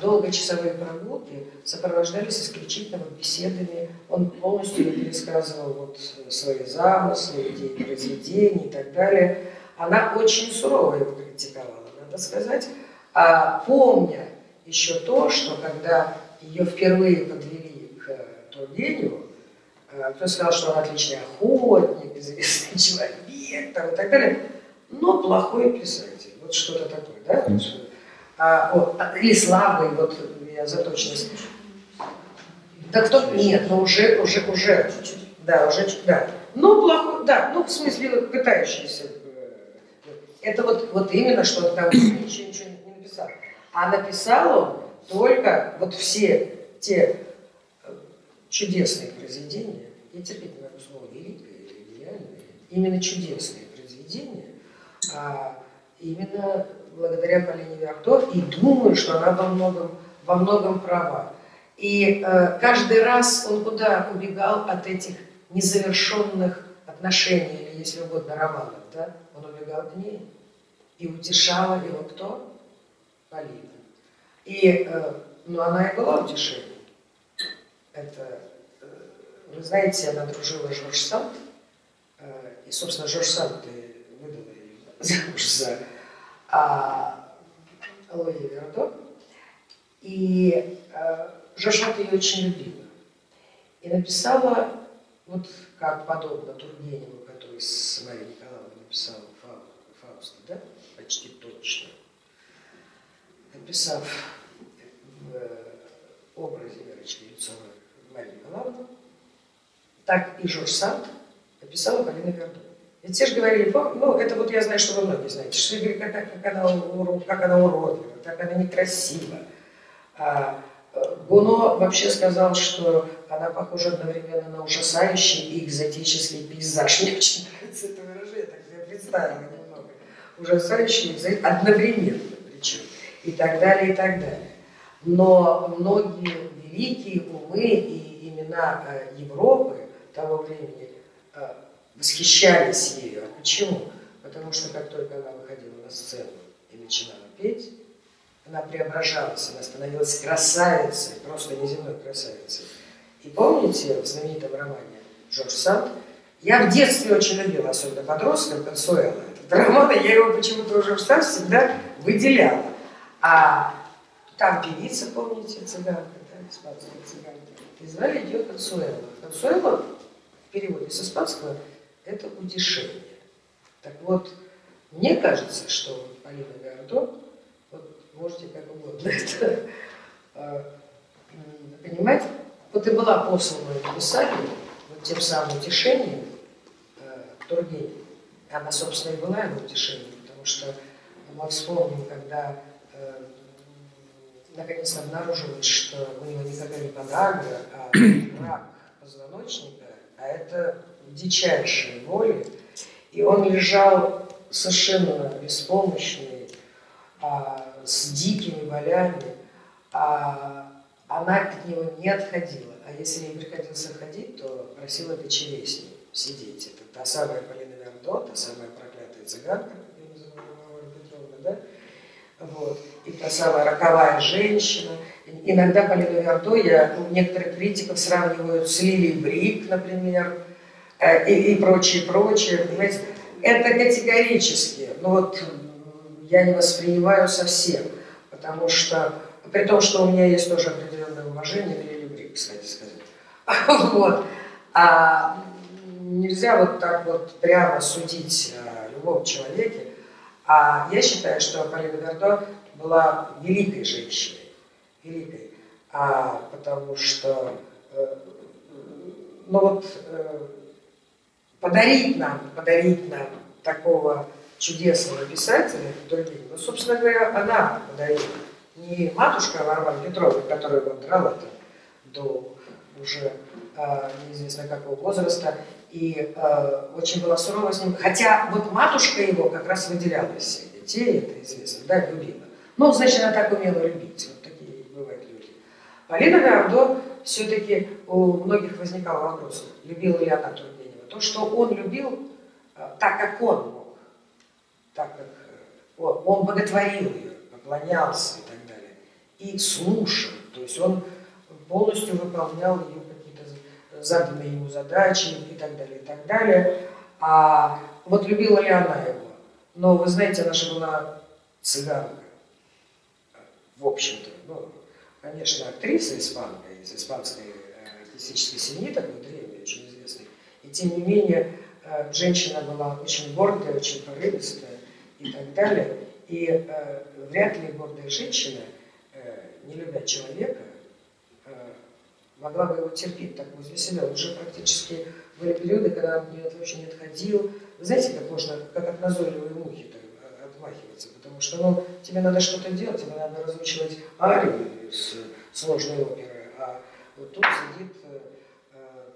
долгочасовые прогулки сопровождались исключительно беседами. Он полностью пересказывал вот свои замыслы, идеи произведений и так далее. Она очень сурово его критиковала, надо сказать, помня еще то, что когда ее впервые подвели к Тургеневу, кто сказал, что он отличный охотник, известный человек там, и так далее, но плохой писатель, вот что-то такое, да? Или слабый, вот я заточилась. Да кто? Нет, но уже, да, уже, да. Ну, плохой, да, ну, в смысле, пытающийся. Это вот именно, что он там ничего не написал. А написал он только вот все те чудесные произведения, я терпеть не могу слово великое или гениальное, именно чудесные произведения, именно благодаря Полине Виардо, и думаю, что она во многом права. И каждый раз он куда убегал от этих незавершенных отношений, или, если угодно, романов, да? Он убегал к ней, и утешала его кто? Полина. И, ну, она и была утешением. Это, вы знаете, она дружила с Жорж Санд, и, собственно, Жорж Санд выдала ее замуж за Луи Виардо, и Жорж Санд ее очень любила. И написала, вот как подобно Тургеневу, который с Марией Николаевной написал Фауста, да, почти точно, написав в образе Верочки Ельцовой Марии Николаевны, так и Жорж Санд написала Полина Виардо. Ведь все же говорили, ну, это вот я знаю, что вы многие знаете, что говорили, как она уродлива, как она некрасива. Гуно вообще сказал, что она похожа одновременно на ужасающий и экзотический пейзаж. Мне очень нравится это выражение, так я представила немного. Ужасающий и экзотический, одновременно причем, и так далее, и так далее. Но многие великие умы и имена Европы того времени восхищались ею. А почему? Потому что как только она выходила на сцену и начинала петь, она преображалась, она становилась красавицей, просто неземной красавицей. И помните в знаменитом романе Жорж Санд? Я в детстве очень любила, особенно подростков, Консуэла. Этот роман, я его почему-то уже в Санд всегда выделяла. А там певица, помните, цыганка, да, испанская цыганка. И звали ее Консуэла. Консуэла в переводе с испанского – это утешение. Так вот, мне кажется, что Полина Виардо, можете как угодно это понимать. Вот и была послана писателю вот тем самым утешением Тургенева. Она, собственно, и была его утешением, потому что мы вспомним, когда наконец обнаружилось, что у него никакая не подагра, а рак позвоночника, а это дичайшие боли. И он лежал совершенно беспомощный, с дикими болями, она от него не отходила. А если ей приходилось отходить, то просила печерей с ним сидеть. Это та самая Полина Виардо, та самая проклятая цыганка, как ее называла Варвара Петровна, да? Вот. И та самая роковая женщина. Иногда Полину Виардо, некоторых критиков сравнивают с Лили Брик, например, и прочее, прочее. Понимаете? Это категорически, ну вот, я не воспринимаю совсем, потому что, при том, что у меня есть тоже определенное уважение к Лили Брик, кстати сказать. Вот. Нельзя вот так вот прямо судить о любом человеке. А я считаю, что Полина Виардо была великой женщиной, великой, потому что, ну вот, подарить нам такого чудесного писателя Тургенева. Ну, собственно говоря, она подарила. Не матушка Варвара Петровна, которую он драл до уже неизвестно какого возраста, и очень была сурова с ним. Хотя вот матушка его как раз выделяла из всех детей, это известно, да, любила. Ну, значит, она так умела любить. Вот такие бывают люди. Полина Виардо все-таки у многих возникал вопрос, любила ли она Тургенева. То, что он любил так, как он мог, так как он боготворил ее, поклонялся и так далее, и слушал, то есть он полностью выполнял ее какие-то заданные ему задачи и так далее, и так далее. А вот любила ли она его? Но вы знаете, она же была цыганка, в общем-то, ну, конечно, актриса испанка, из испанской артистической семьи, такой древней, очень известной, и тем не менее женщина была очень гордая, очень порывистая, и так далее. И вряд ли гордая женщина, не любя человека, могла бы его терпеть так возле себя. Уже практически были периоды, когда он от нее вообще не отходил. Вы знаете, как можно, как от назойливой мухи отмахиваться, потому что ну, тебе надо что-то делать, тебе надо разучивать арию из сложной оперы, а вот тут сидит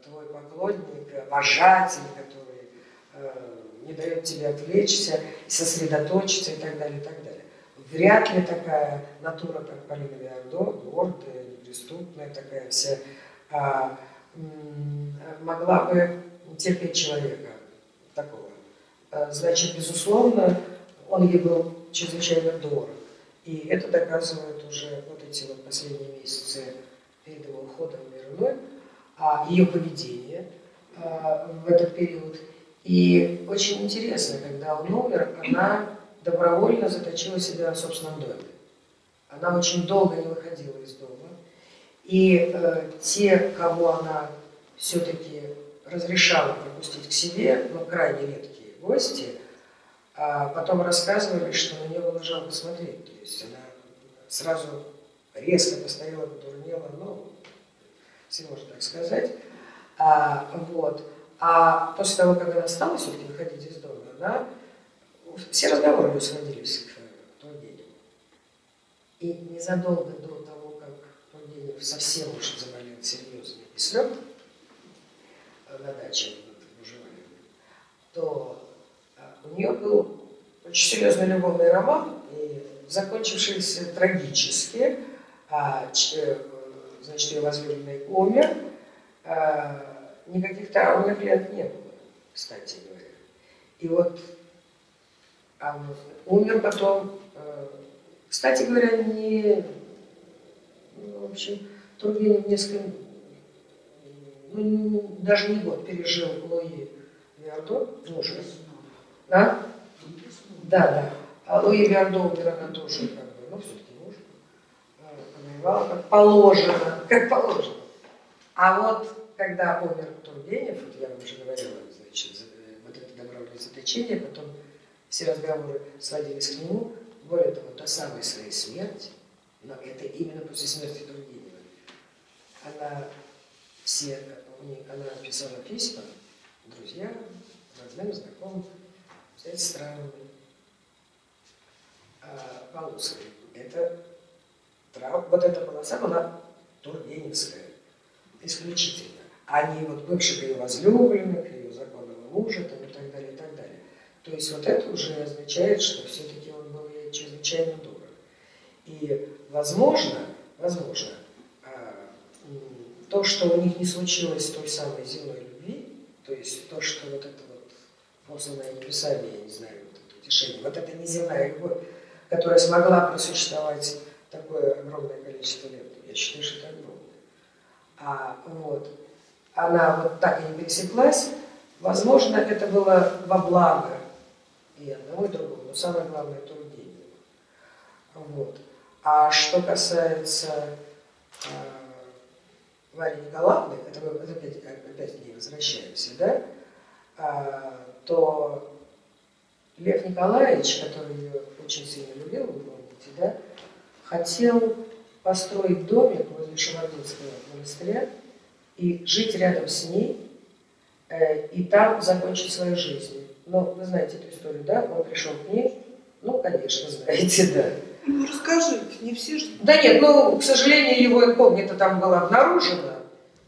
твой поклонник, обожатель, который не дает тебе отвлечься, сосредоточиться и так далее, и так далее. Вряд ли такая натура, как Полина Виардо, гордая, неприступная, такая вся, могла бы терпеть человека такого. Значит, безусловно, он ей был чрезвычайно дорог. И это доказывают уже вот эти вот последние месяцы перед его уходом в мир иной, ее поведение в этот период. И очень интересно, когда он умер, она добровольно заточила себя в собственном доме. Она очень долго не выходила из дома. И те, кого она все-таки разрешала пропустить к себе, но крайне редкие гости, потом рассказывали, что на нее было жалко смотреть. То есть она сразу резко постарела, подурнела, ну, все можно так сказать. А после того, как она стала все-таки выходить из дома, она, все разговоры ее сводились к Тургеневу. И незадолго до того, как Тургенев совсем уж заболел серьезно и слег на даче, то у нее был очень серьезный любовный роман, закончившийся трагически. Значит, ее возлюбленный умер. Никаких травмных лет не было, кстати говоря. И вот умер потом, кстати говоря, не... Ну, в общем, Тургенев несколько... Ну, даже не год пережил Луи Виардо, мужа. Да? Да. А Луи Виардо умер, она тоже, как бы, ну, все-таки муж, воевала, как положено. А вот когда умер Тургенев, вот я вам уже говорила, значит, вот это добровольное заточение, потом все разговоры сводились к нему, более того, та самая своей смерти, но это именно после смерти Тургенева, она писала письма друзьям, родным, знакомым, с странами Полоцкой. Вот эта полоса была тургеневская, исключительно. А не вот бывших ее возлюбленных, ее законного мужа там, и так далее, и так далее. То есть вот это уже означает, что все-таки он был ей чрезвычайно добр. И возможно, то, что у них не случилось той самой земной любви, то есть то, что вот это вот посланное небесами, я не знаю, вот это утешение, вот эта неземная любовь, которая смогла просуществовать такое огромное количество лет, я считаю, что это огромное. Она вот так и не пересеклась. Возможно, это было во благо и одного, и другого, но самое главное – Тургеневу. А что касается Марии Николаевны, это мы опять к ней возвращаемся, да? То Лев Николаевич, который ее очень сильно любил, вы помните, да, хотел построить домик возле Шамординского монастыря и жить рядом с ней, и там закончить свою жизнь. Но вы знаете эту историю, да? Он пришел к ней, ну, конечно, знаете, да. Ну, расскажи, не все же... Да нет, ну, к сожалению, его инкогнито там было обнаружено,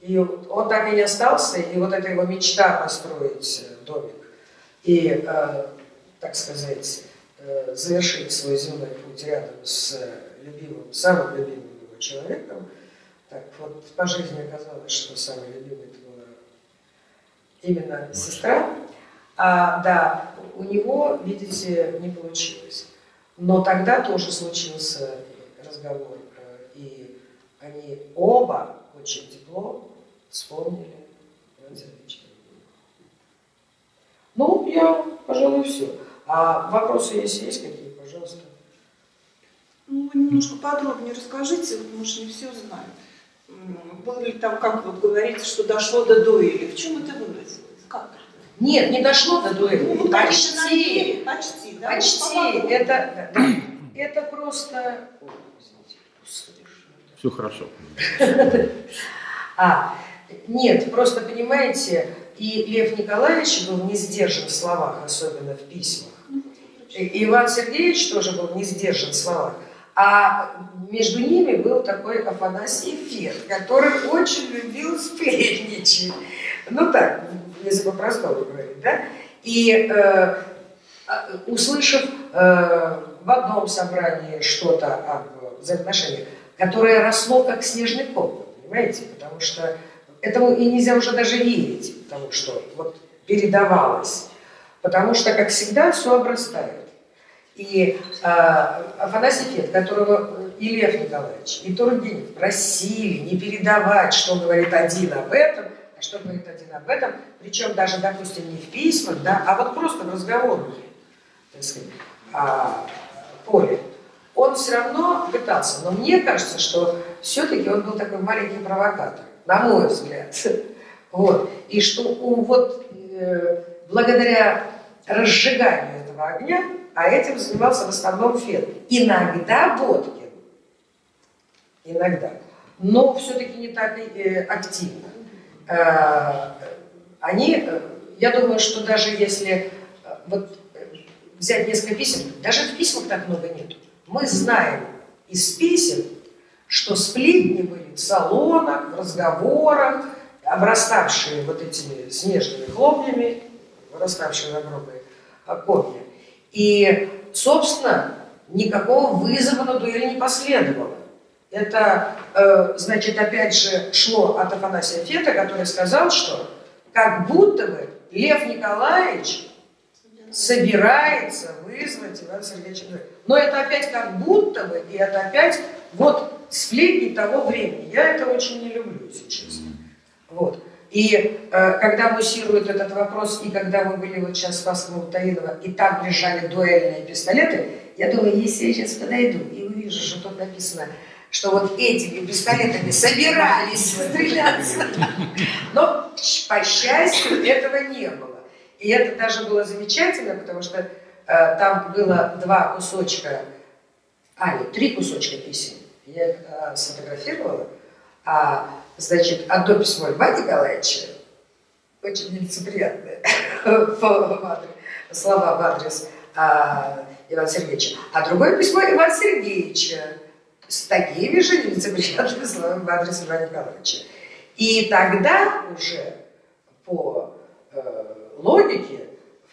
и он так и не остался, и вот эта его мечта построить домик и, так сказать, завершить свой земной путь рядом с любимым, самым любимым его человеком. Так вот, по жизни оказалось, что самой любимой это была именно сестра. Да, у него, видите, не получилось. Но тогда тоже случился разговор, и они оба очень тепло вспомнили Ивана Сергеевича. Ну, я, пожалуй, все. А вопросы, если есть какие, пожалуйста. Ну, вы немножко подробнее расскажите, потому что не все знают. Было ли там, как вы говорите, что дошло до дуэли? В чем это выразилось? Как? Нет, не дошло до дуэли. Ну, почти, да? Почти. Это просто... Ой, извините, все хорошо. Нет, просто понимаете, и Лев Николаевич был не сдержан в словах, особенно в письмах. И Иван Сергеевич тоже был не сдержан в словах. А между ними был такой Афанасий Фет, который очень любил сплетничать. Ну так, если по-простому говорить, да? И услышав в одном собрании что-то об взаимоотношениях, которое росло как снежный ком, понимаете? Потому что этому и нельзя уже даже верить, потому что вот передавалось. Потому что, как всегда, все обрастает. И Афанасий Фет, которого и Лев Николаевич, и Тургенев просили не передавать, что говорит один об этом, а что говорит один об этом, причем даже, допустим, не в письмах, да, а вот просто в разговоре, так сказать, поле. Он все равно пытался, но мне кажется, что все-таки он был такой маленький провокатор, на мой взгляд. И что благодаря разжиганию этого огня, а этим занимался в основном Фет. Иногда Боткин, иногда, но все-таки не так активно. Они, я думаю, что даже если вот, взять несколько писем, даже в письмах так много нет. Мы знаем из писем, что сплетни были в салонах, в разговорах, обраставшие вот этими снежными хлопьями, обраставшие огромные комья. И, собственно, никакого вызова на дуэль не последовало. Это, значит, опять же шло от Афанасия Фета, который сказал, что как будто бы Лев Николаевич собирается вызвать Ивана Сергеевича. Но это опять как будто бы, и это опять вот сплетни того времени. Я это очень не люблю, если честно. Вот. И когда муссируют этот вопрос, и когда мы были вот сейчас в Спасском-Лутовинском, и там лежали дуэльные пистолеты, я думаю, если я сейчас подойду и увижу, что тут написано, что вот этими пистолетами собирались стреляться. Но, по счастью, этого не было. И это даже было замечательно, потому что там было два кусочка, нет, три кусочка писем. Я их сфотографировала. Значит, одно письмо Льва Николаевича, очень нелицеприятное слова в адрес Ивана Сергеевича, а другое письмо Ивана Сергеевича с такими же нелицеприятными словами в адрес Ивана Николаевича. И тогда уже по логике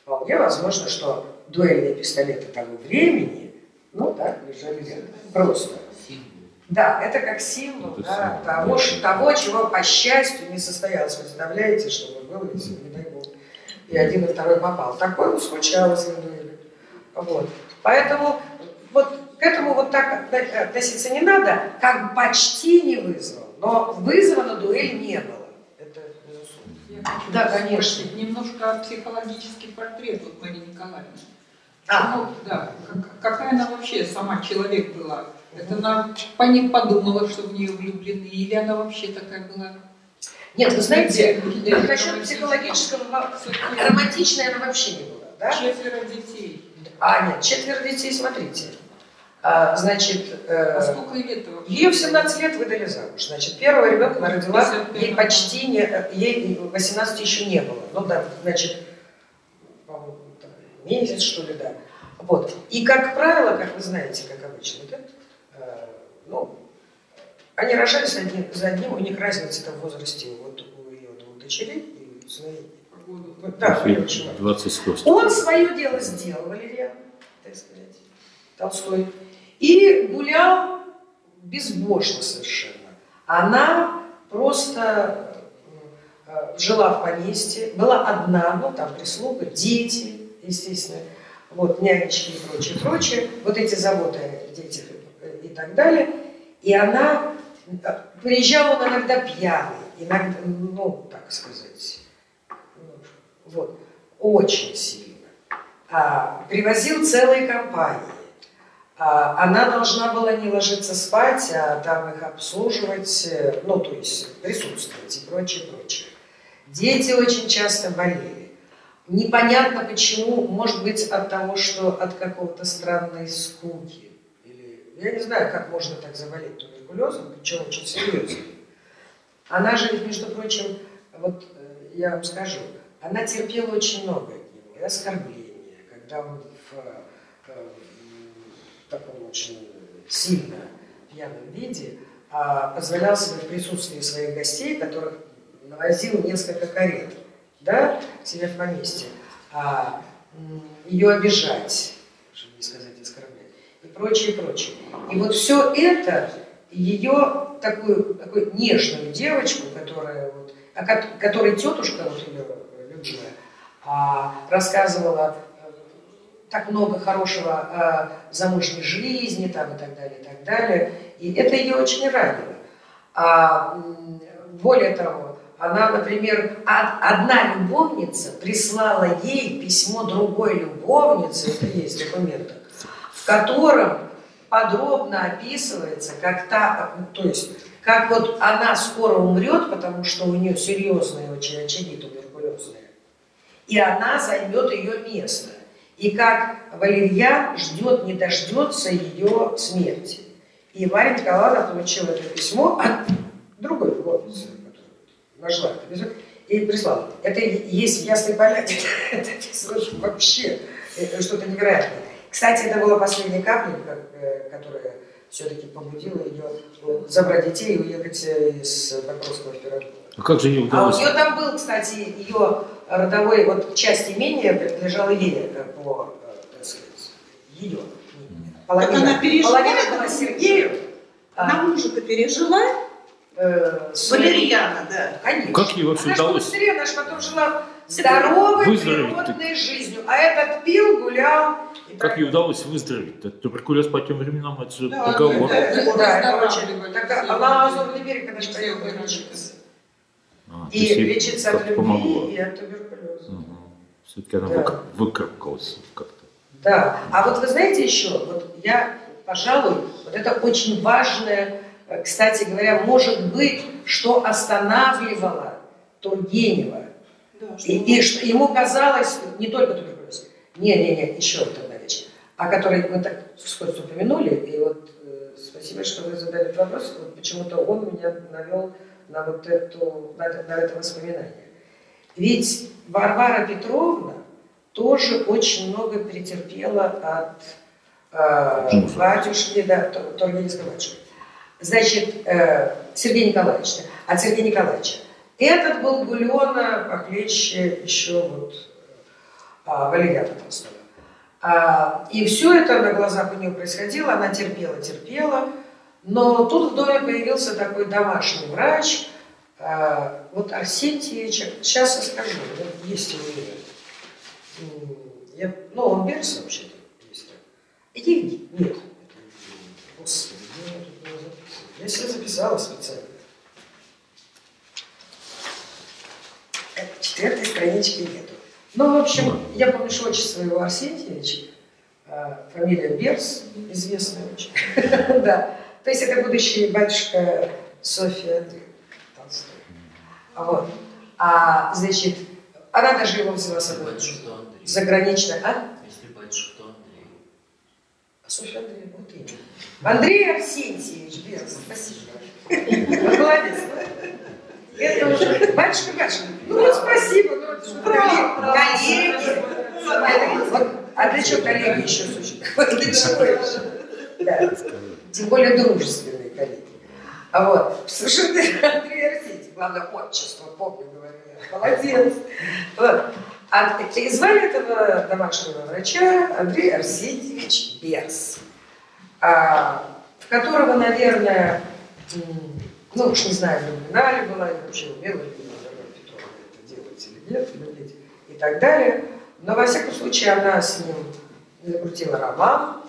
вполне возможно, что дуэльные пистолеты того времени, ну так, лежали рядом. Просто. Да, это как символ, это да, символ. Того, чего, по счастью, не состоялось. Вы представляете, чтобы было, если не дай бог, и один, и второй попал. Такое случалось в дуэли. Вот. Поэтому вот к этому вот так относиться не надо, как почти не вызвал. Но вызова на дуэль не было. Это безусловно. Да, конечно. Немножко психологический портрет вот Марии Николаевны. Ну, да. Какая она вообще сама человек была? Это она по ним подумала, что в нее влюблены, или она вообще такая была? Нет, вы знаете, насчет психологического, романтичной она вообще не была, да? Четверо детей. А, нет, четверо детей, смотрите. Значит, а сколько лет вообще? Ее в 17 лет выдали замуж. Значит, первого ребенка она родила, ей почти не, ей 18 еще не было. Ну да, значит, по-моему, месяц, что ли, да. Вот. И, как правило, как вы знаете, как обычно, да? Ну, они рожались за одним, у них разница там в возрасте вот, у ее двух дочерей и сыновей. Да, 20 он свое дело сделал, Валерий, так сказать, Толстой, и гулял безбожно совершенно. Она просто жила в поместье, была одна, ну там прислуга, дети, естественно, вот нянечки и прочее, прочее, вот эти заботы о детях и так далее. И она приезжала, он иногда пьяный, иногда, ну, так сказать, вот, очень сильно. Привозил целые компании. Она должна была не ложиться спать, а там их обслуживать, ну, то есть присутствовать и прочее, прочее. Дети очень часто болели. Непонятно почему, может быть, от того, что от какого-то странной скуки. Я не знаю, как можно так заболеть туберкулезом, причем очень серьезно. Она же, между прочим, вот я вам скажу, она терпела очень много от него, и оскорбления, когда он в таком очень сильно пьяном виде позволял себе в присутствии своих гостей, которых навозил несколько карет, да, себе в поместье, ее обижать, чтобы не сказать оскорблять, и прочее, прочее. И вот все это ее такую нежную девочку, которая вот, которой тетушка вот ее любила, рассказывала так много хорошего о замужней жизни там, и так далее, и так далее. И это ее очень ранило. Более того, она, например, одна любовница прислала ей письмо другой любовницы, это есть в документах, в котором подробно описывается, как та, то есть, как вот она скоро умрет, потому что у нее серьезные очень очаги туберкулезные, и она займет ее место, и как Валерья ждет, не дождется ее смерти, И Мария Николаевна получила это письмо от другой художницы, которая нашла это письмо, и прислала. Это есть в Ясной Поляне. Это вообще что-то невероятное. Кстати, это была последняя капля, которая все-таки побудила ее забрать детей и уехать из Покровского в Пирогово. А как же ее удалось? А у нее там был, кстати, ее родовой, вот часть имения принадлежала ей, по, так сказать, ее. Половина была Сергею. Она мужа-то пережила. Валерьяна, да. Конечно. Как ей вообще удалось? Она же потом жила здоровой, природной жизнью. А этот пил, гулял. Как ей удалось выздороветь-то? Туберкулез по тем временам, это же договор. Она на Лазурный берег, когда же поехала лечиться. И лечиться от любви и от туберкулеза. Все-таки она выкарабкалась как-то. Да. А вот вы знаете еще, вот я, пожалуй, вот это очень важное, кстати говоря, может быть, что останавливало Тургенева. Да, и что ему казалось, не только Тургенев, еще одна вещь, о которой мы так вскользь упомянули, и вот спасибо, что вы задали этот вопрос, вот почему-то он меня навел на вот эту, на это воспоминание. Ведь Варвара Петровна тоже очень много претерпела от батюшки, да, Тургеневского батюшки. Значит, Сергей Николаевич, от Сергея Николаевича. Этот был Гулёна, похлеще еще вот Валерия Толстого. И все это на глазах у нее происходило, она терпела. Но тут в доме появился такой домашний врач, вот Арсентьевич, сейчас я скажу, есть его имя. Ну, он Берс вообще-то есть. Евгений, нет. Господи, я себе записала специально. Четвертой странички нету. Ну, в общем, я помню, что отчество его Арсентьевич, фамилия Берс, известная очень. Да. То есть это будущий батюшка Софья Андреевна Толстой. Вот. А, значит, она даже его взяла с собой. Заграничная, а? Если батюшка, то Андрей. А Софья Андреевна, вот именно. Андрей Арсеньевич Берс, спасибо. Молодец. Это уже батюшка. Ну вот спасибо, ну коллеги. А для чего коллеги еще существуют? Для чего еще? Тем более дружественные коллеги. А вот, совершенно Андрей Арсеньевич, главное, отчество, помню, говорю я. Молодец. И звали этого домашнего врача Андрей Арсеньевич Берс, в которого, наверное, ну уж не знаю, номинали была, и вообще умела ли Мария Петровна это делать или нет, любить и так далее. Но, во всяком случае, она с ним закрутила роман,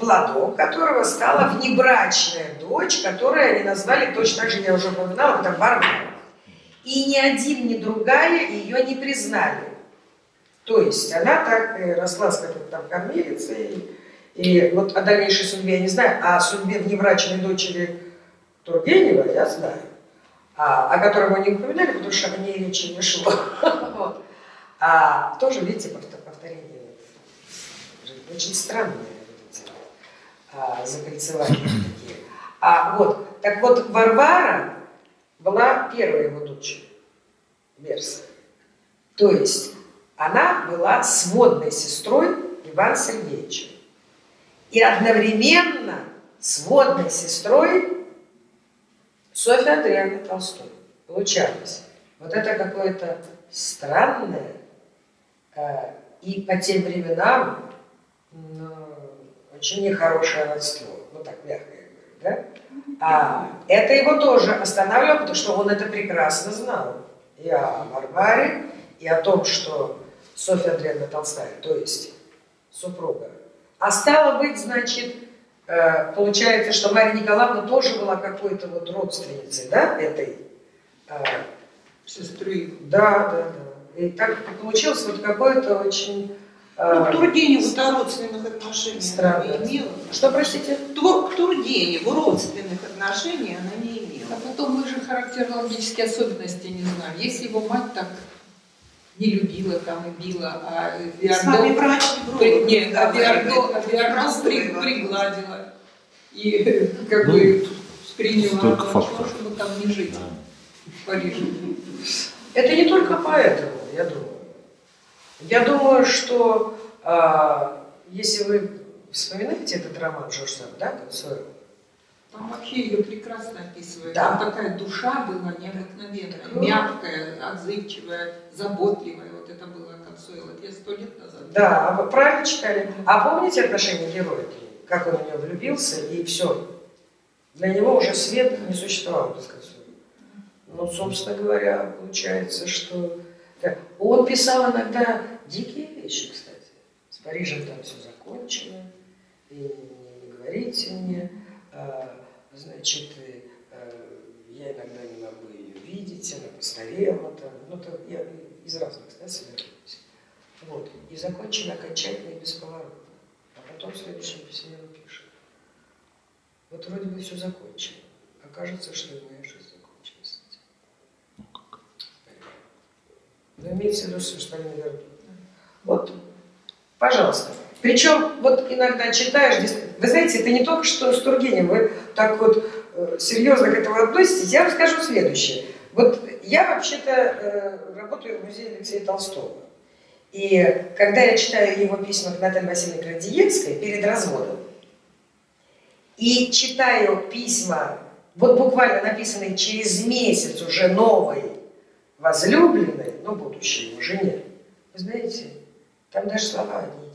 плодом которого стала внебрачная дочь, которую они назвали точно так же, я уже упоминала, это Варвара. И ни один, ни другая ее не признали. То есть она так росла с какой-то там кормилицей. И вот о дальнейшей судьбе я не знаю, а о судьбе внебрачной дочери Тургенева я знаю, о которой мы не упоминали, потому что о ней речи не шло. Тоже, видите, повторение очень странное, закольцевания такие. Вот, так вот, Варвара была первой его дочерью Берса. То есть она была сводной сестрой Ивана Сергеевича. И одновременно сводной сестрой Софьи Андреевны Толстой. Получалось. Вот это какое-то странное и по тем временам очень нехорошее родство. Вот так мягко я говорю, да? Это его тоже останавливало, потому что он это прекрасно знал. И о Варваре, и о том, что Софья Андреевна Толстая, то есть супруга. А стало быть, значит, получается, что Мария Николаевна тоже была какой-то вот родственницей, да, этой? Сестры. Да. И так получилось вот какое-то очень... к Тургеневу-то родственных отношений странно. Она не имела. Что, простите? К Тургеневу родственных отношений она не имела. А потом мы же характерологические особенности не знаем. Если его мать так не любила там и била, а Виардо пригладила, и как бы приняла того, чтобы там не жить, в Париже. Это не только поэтому, я думаю. Я думаю, что если вы вспоминаете этот роман Жорж Санд, да, «Консуэла»? Там вообще ее прекрасно описывает. Да. Там такая душа была необыкновенная, мягкая, отзывчивая, заботливая. Вот это была «Консуэла» 100 лет назад. Да, а вы правильно читали. А помните отношение героя? Как он в нее влюбился, и все. Для него уже свет не существовал, без «Консуэла». Ну, собственно говоря, получается, что... Он писал иногда дикие вещи, кстати. С Парижем там все закончено. И не говорите мне. Значит, я иногда не могу ее видеть, она постарела там. Ну, то я из разных статей. Вот. И закончено окончательно и бесповоротно. А потом в следующем письме он пишет. Вот вроде бы все закончено. Окажется, что моя жизнь закончилась. Но имеется в виду, что они вернут. Вот. Пожалуйста. Причем, вот иногда читаешь здесь, вы знаете, это не только что с Тургеневым, вы так вот серьезно к этому относитесь. Я вам скажу следующее. Вот я вообще-то работаю в музее Алексея Толстого. И когда я читаю его письма к Наталье Васильевне Градиевской перед разводом, и читаю письма, вот буквально написанные через месяц уже новой возлюбленной, но будущей его жене, вы знаете, там даже слова одни и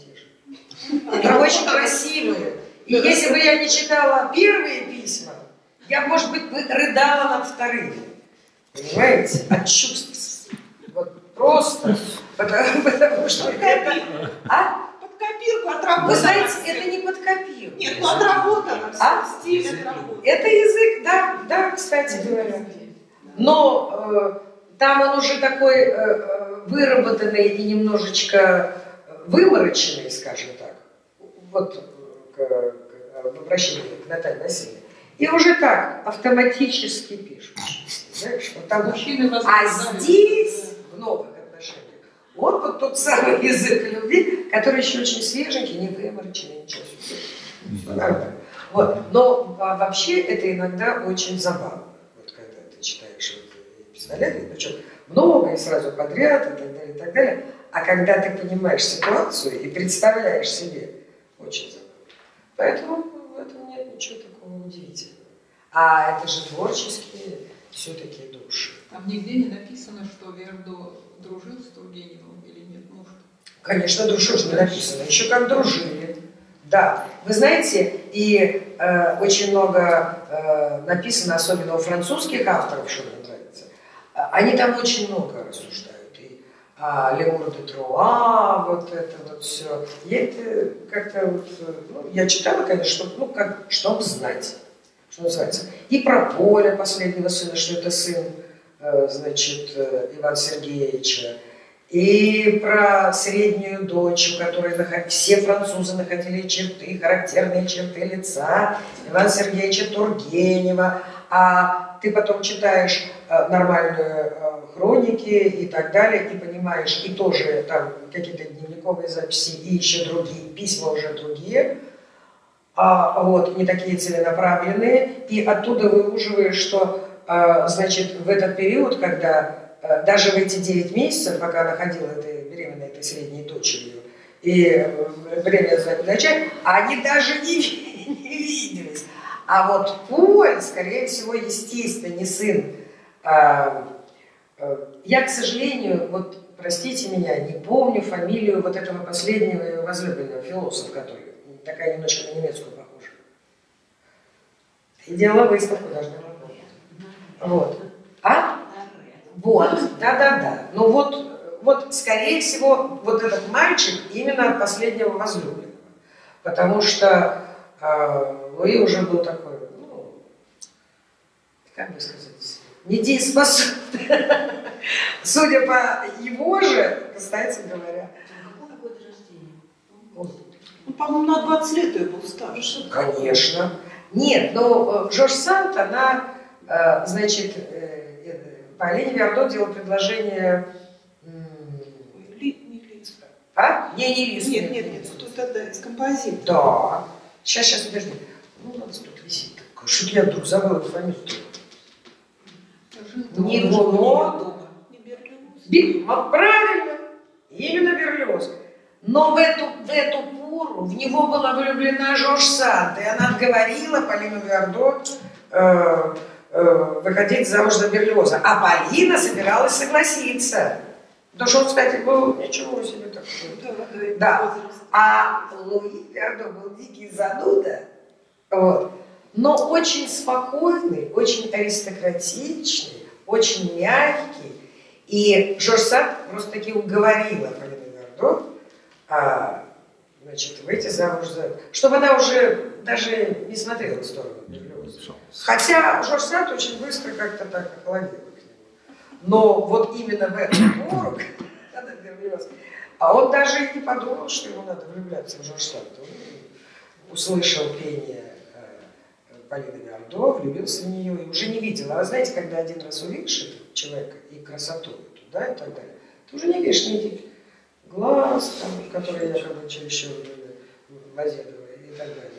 те же. Там очень красивые. И если бы я не читала первые письма, я, может быть, бы рыдала над вторыми. Понимаете? От чувств. Вот просто. Потому что это... А? Под копирку отработано. Вы знаете, это не под копирку. Нет, ну отработано. А? Стиль отработан. Это язык, да, да, кстати говоря. Но там он уже такой выработанный и немножечко вымороченный, скажем так, вот в обращении к Наталье Васильевне. И уже так автоматически пишут. Знаешь, вот там здесь, в новых отношениях, вот, вот тот самый язык любви, который еще очень свеженький, не вымороченный, ничего страшного. Вот. Но вообще это иногда очень забавно, вот когда ты читаешь пистолеты, причем много и сразу подряд, и так далее, и так далее. А когда ты понимаешь ситуацию и представляешь себе, очень забавно. Поэтому в этом нет ничего такого удивительного. А это же творческие все-таки души. Там нигде не написано, что Виардо дружил с Тургеневым или нет? Может? Конечно, дружил, что написано. Еще как дружили. Да. Вы знаете, и очень много написано, особенно у французских авторов, что мне нравится. Они там очень много рассуждают. Лемур де Труа, вот это вот все. Я это как-то вот, ну, я читала, конечно, ну, как, чтобы знать, что называется. И про Поля, последнего сына, что это сын, значит, Ивана Сергеевича. И про среднюю дочь, у которой все французы находили черты, характерные черты лица Ивана Сергеевича Тургенева. А ты потом читаешь нормальные хроники и так далее, и понимаешь, и тоже там какие-то дневниковые записи, и еще другие письма уже другие, вот, не такие целенаправленные, и оттуда выуживаешь, что, значит, в этот период, когда даже в эти 9 месяцев, пока она ходила беременной этой средней дочерью, и время зачать, они даже не виделись. А вот Поль, скорее всего, естественно, не сын. Я, к сожалению, вот, простите меня, не помню фамилию вот этого последнего возлюбленного философа, который такая немножко на немецкую похожа. И делала выставку даже на вот. А? Вот, да-да-да. Ну вот, скорее всего, вот этот мальчик именно от последнего возлюбленного. Потому что Луи уже был такой, ну, как бы сказать, недееспособный. Судя по его же, кстати говоря. А какой год рождения? Ну, по-моему, на 20 лет я был старше. Конечно. Нет, но Жорж Санд, она, значит, Полине Виардо делала предложение... А? Не Лиз. Нет, кто-то из композитора. Да. Сейчас, подожди. Ну, надо столько. Что-то я вдруг забыл эту фамилию. Не Голо, вот правильно, именно Берлиоз. Но в эту пору в него была влюблена Жорж Санд, и она отговорила Полину Виардо выходить замуж за Берлиоза. А Полина собиралась согласиться. Потому что он, кстати, был ничего себе такой. Да. А Луи Виардо был дикий зануда, вот. Но очень спокойный, очень аристократичный, очень мягкий. И Жорж Санд просто-таки уговорила Полину Виардо выйти замуж за... Чтобы она уже даже не смотрела в сторону Берлиоза. Хотя Жорж Санд очень быстро как-то так охладила к нему. Но вот именно в эту пору, когда Берлиоз... А он даже и не подумал, что ему надо влюбляться в Жорж Санд. Он услышал пение Полина Виардо, влюбился в нее и уже не видела. А знаете, когда один раз увидишь человека и красоту, да, и так далее, ты уже не видишь никаких глаз, там, которые якобы чересчур возедовали и так далее.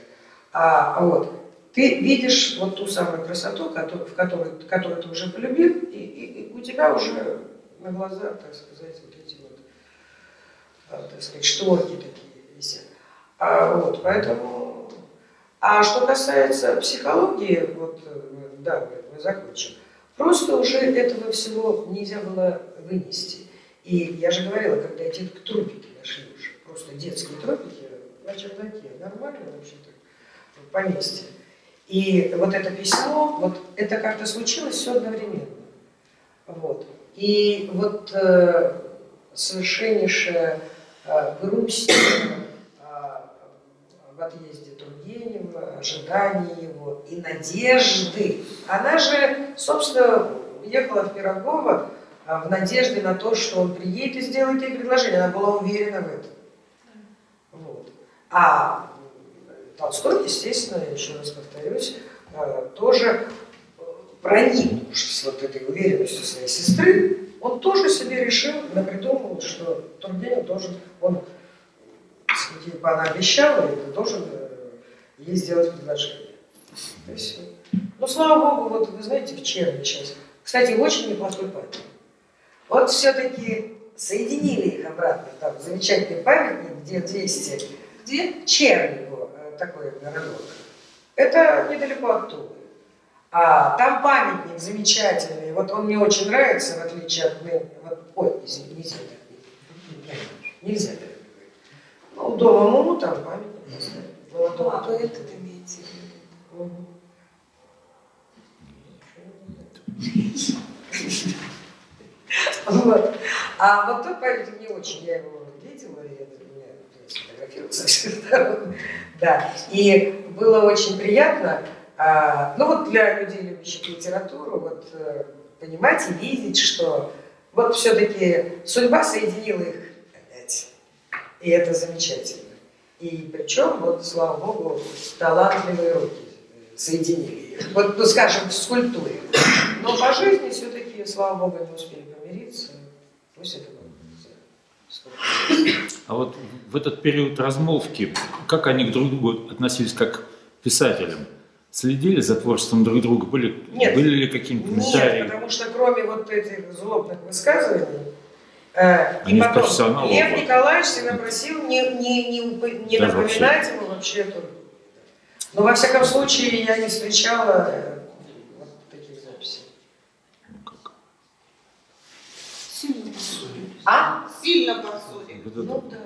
А вот ты видишь вот ту самую красоту, которую ты уже полюбил, и у тебя уже на глазах, так сказать, вот эти вот, так сказать, шторки такие висят. Вот, поэтому... А что касается психологии, вот, да, мы закончим, просто уже этого всего нельзя было вынести. И я же говорила, когда эти тропики нашли уже, просто детские тропики на чердаке, нормально вообще-то, в поместье. И вот это письмо, вот это как-то случилось все одновременно. Вот. И вот совершеннейшая грусть в отъезде Тургенева, ожидания его и надежды. Она же, собственно, уехала в Пирогово в надежде на то, что он приедет и сделает ей предложение. Она была уверена в этом. Вот. А Толстой, естественно, еще раз повторюсь, тоже проникнувшись вот этой уверенностью своей сестры, он тоже себе решил, напридумывал, что Тургенев должен, он, типа, она обещала, и он должен ей сделать предложение. То есть, ну, слава богу, вот вы знаете, в черве сейчас. Кстати, очень неплохой памятник. Вот все-таки соединили их обратно. Там замечательный памятник, где 200... Где? Черве был такой городок. Это недалеко от Тулы. А там памятник замечательный. Вот он мне очень нравится, в отличие от... Вот, ой, извините, нельзя так говорить. Ну, дома Муму там памятник поставили. А поэт имеете в виду? Вот. А вот тот памятник не очень, я его видела, я сфотографировала совсем. Да. И было очень приятно, ну вот для людей, любящих литературу, вот понимать и видеть, что вот все-таки судьба соединила их опять. И это замечательно. И причем, вот, слава богу, талантливые руки соединили их. Вот, ну, скажем, в скульптуре. Но по жизни все-таки, слава богу, не успели помириться. Пусть это было. А вот в этот период размолвки, как они друг к другу относились как к писателям? Следили за творчеством друг друга? Были ли какие-то комментарии? Нет, потому что кроме вот этих злобных высказываний, и потом, Лев Николаевич всегда просил не напоминать ему вообще эту. Но, во всяком случае, я не встречала вот таких записей. Ну как? Сильно поссорились. А? Сильно поссорились. Ну да.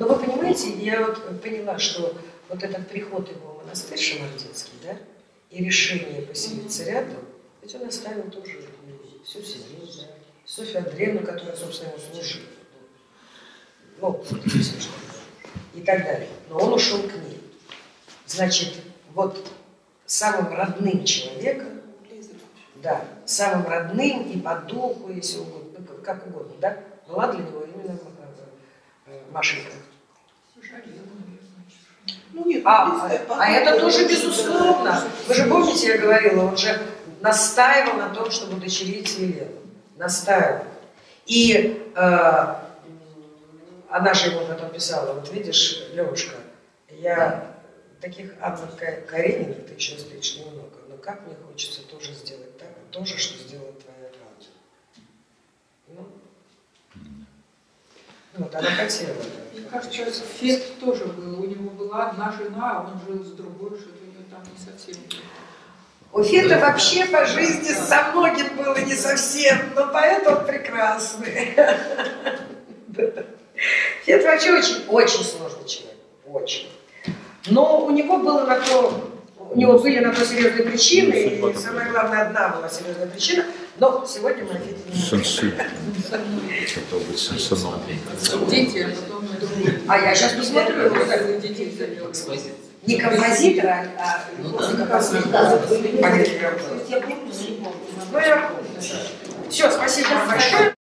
Но вы понимаете, я вот поняла, что вот этот приход его в монастырь Шамординский, да, и решение поселиться рядом, ведь он оставил тоже всю семью, да. Софью Андреевну, которая, собственно, ему служила. Ну, и так далее. Но он ушел к ней. Значит, вот самым родным человеком, да, самым родным и по духу, если угодно, ну, как угодно, да, была для него именно Машенька. А это тоже безусловно. Вы же помните, я говорила, он же настаивал на том, чтобы удочерить Елену. Настаивал. И она же ему потом писала: вот видишь, Левушка, я Таких Анна Каренина, ты еще успеешь немного, но как мне хочется тоже сделать так, то же, что сделала твоя Анна. Ну, вот она хотела. Мне кажется, Фет тоже был. У него была одна жена, а он жил с другой, что-то у него там не совсем было. У Фета вообще по жизни со многим было не совсем, но поэтому прекрасный. Фет вообще очень сложный человек, очень. Но у него было на то, у него были на то серьезные причины, и самое главное, одна была серьезная причина. Но сегодня мы видим. А я сейчас посмотрю, как детей завел. Не композитора, а композитора. Ну, я помню. Все, спасибо вам большое.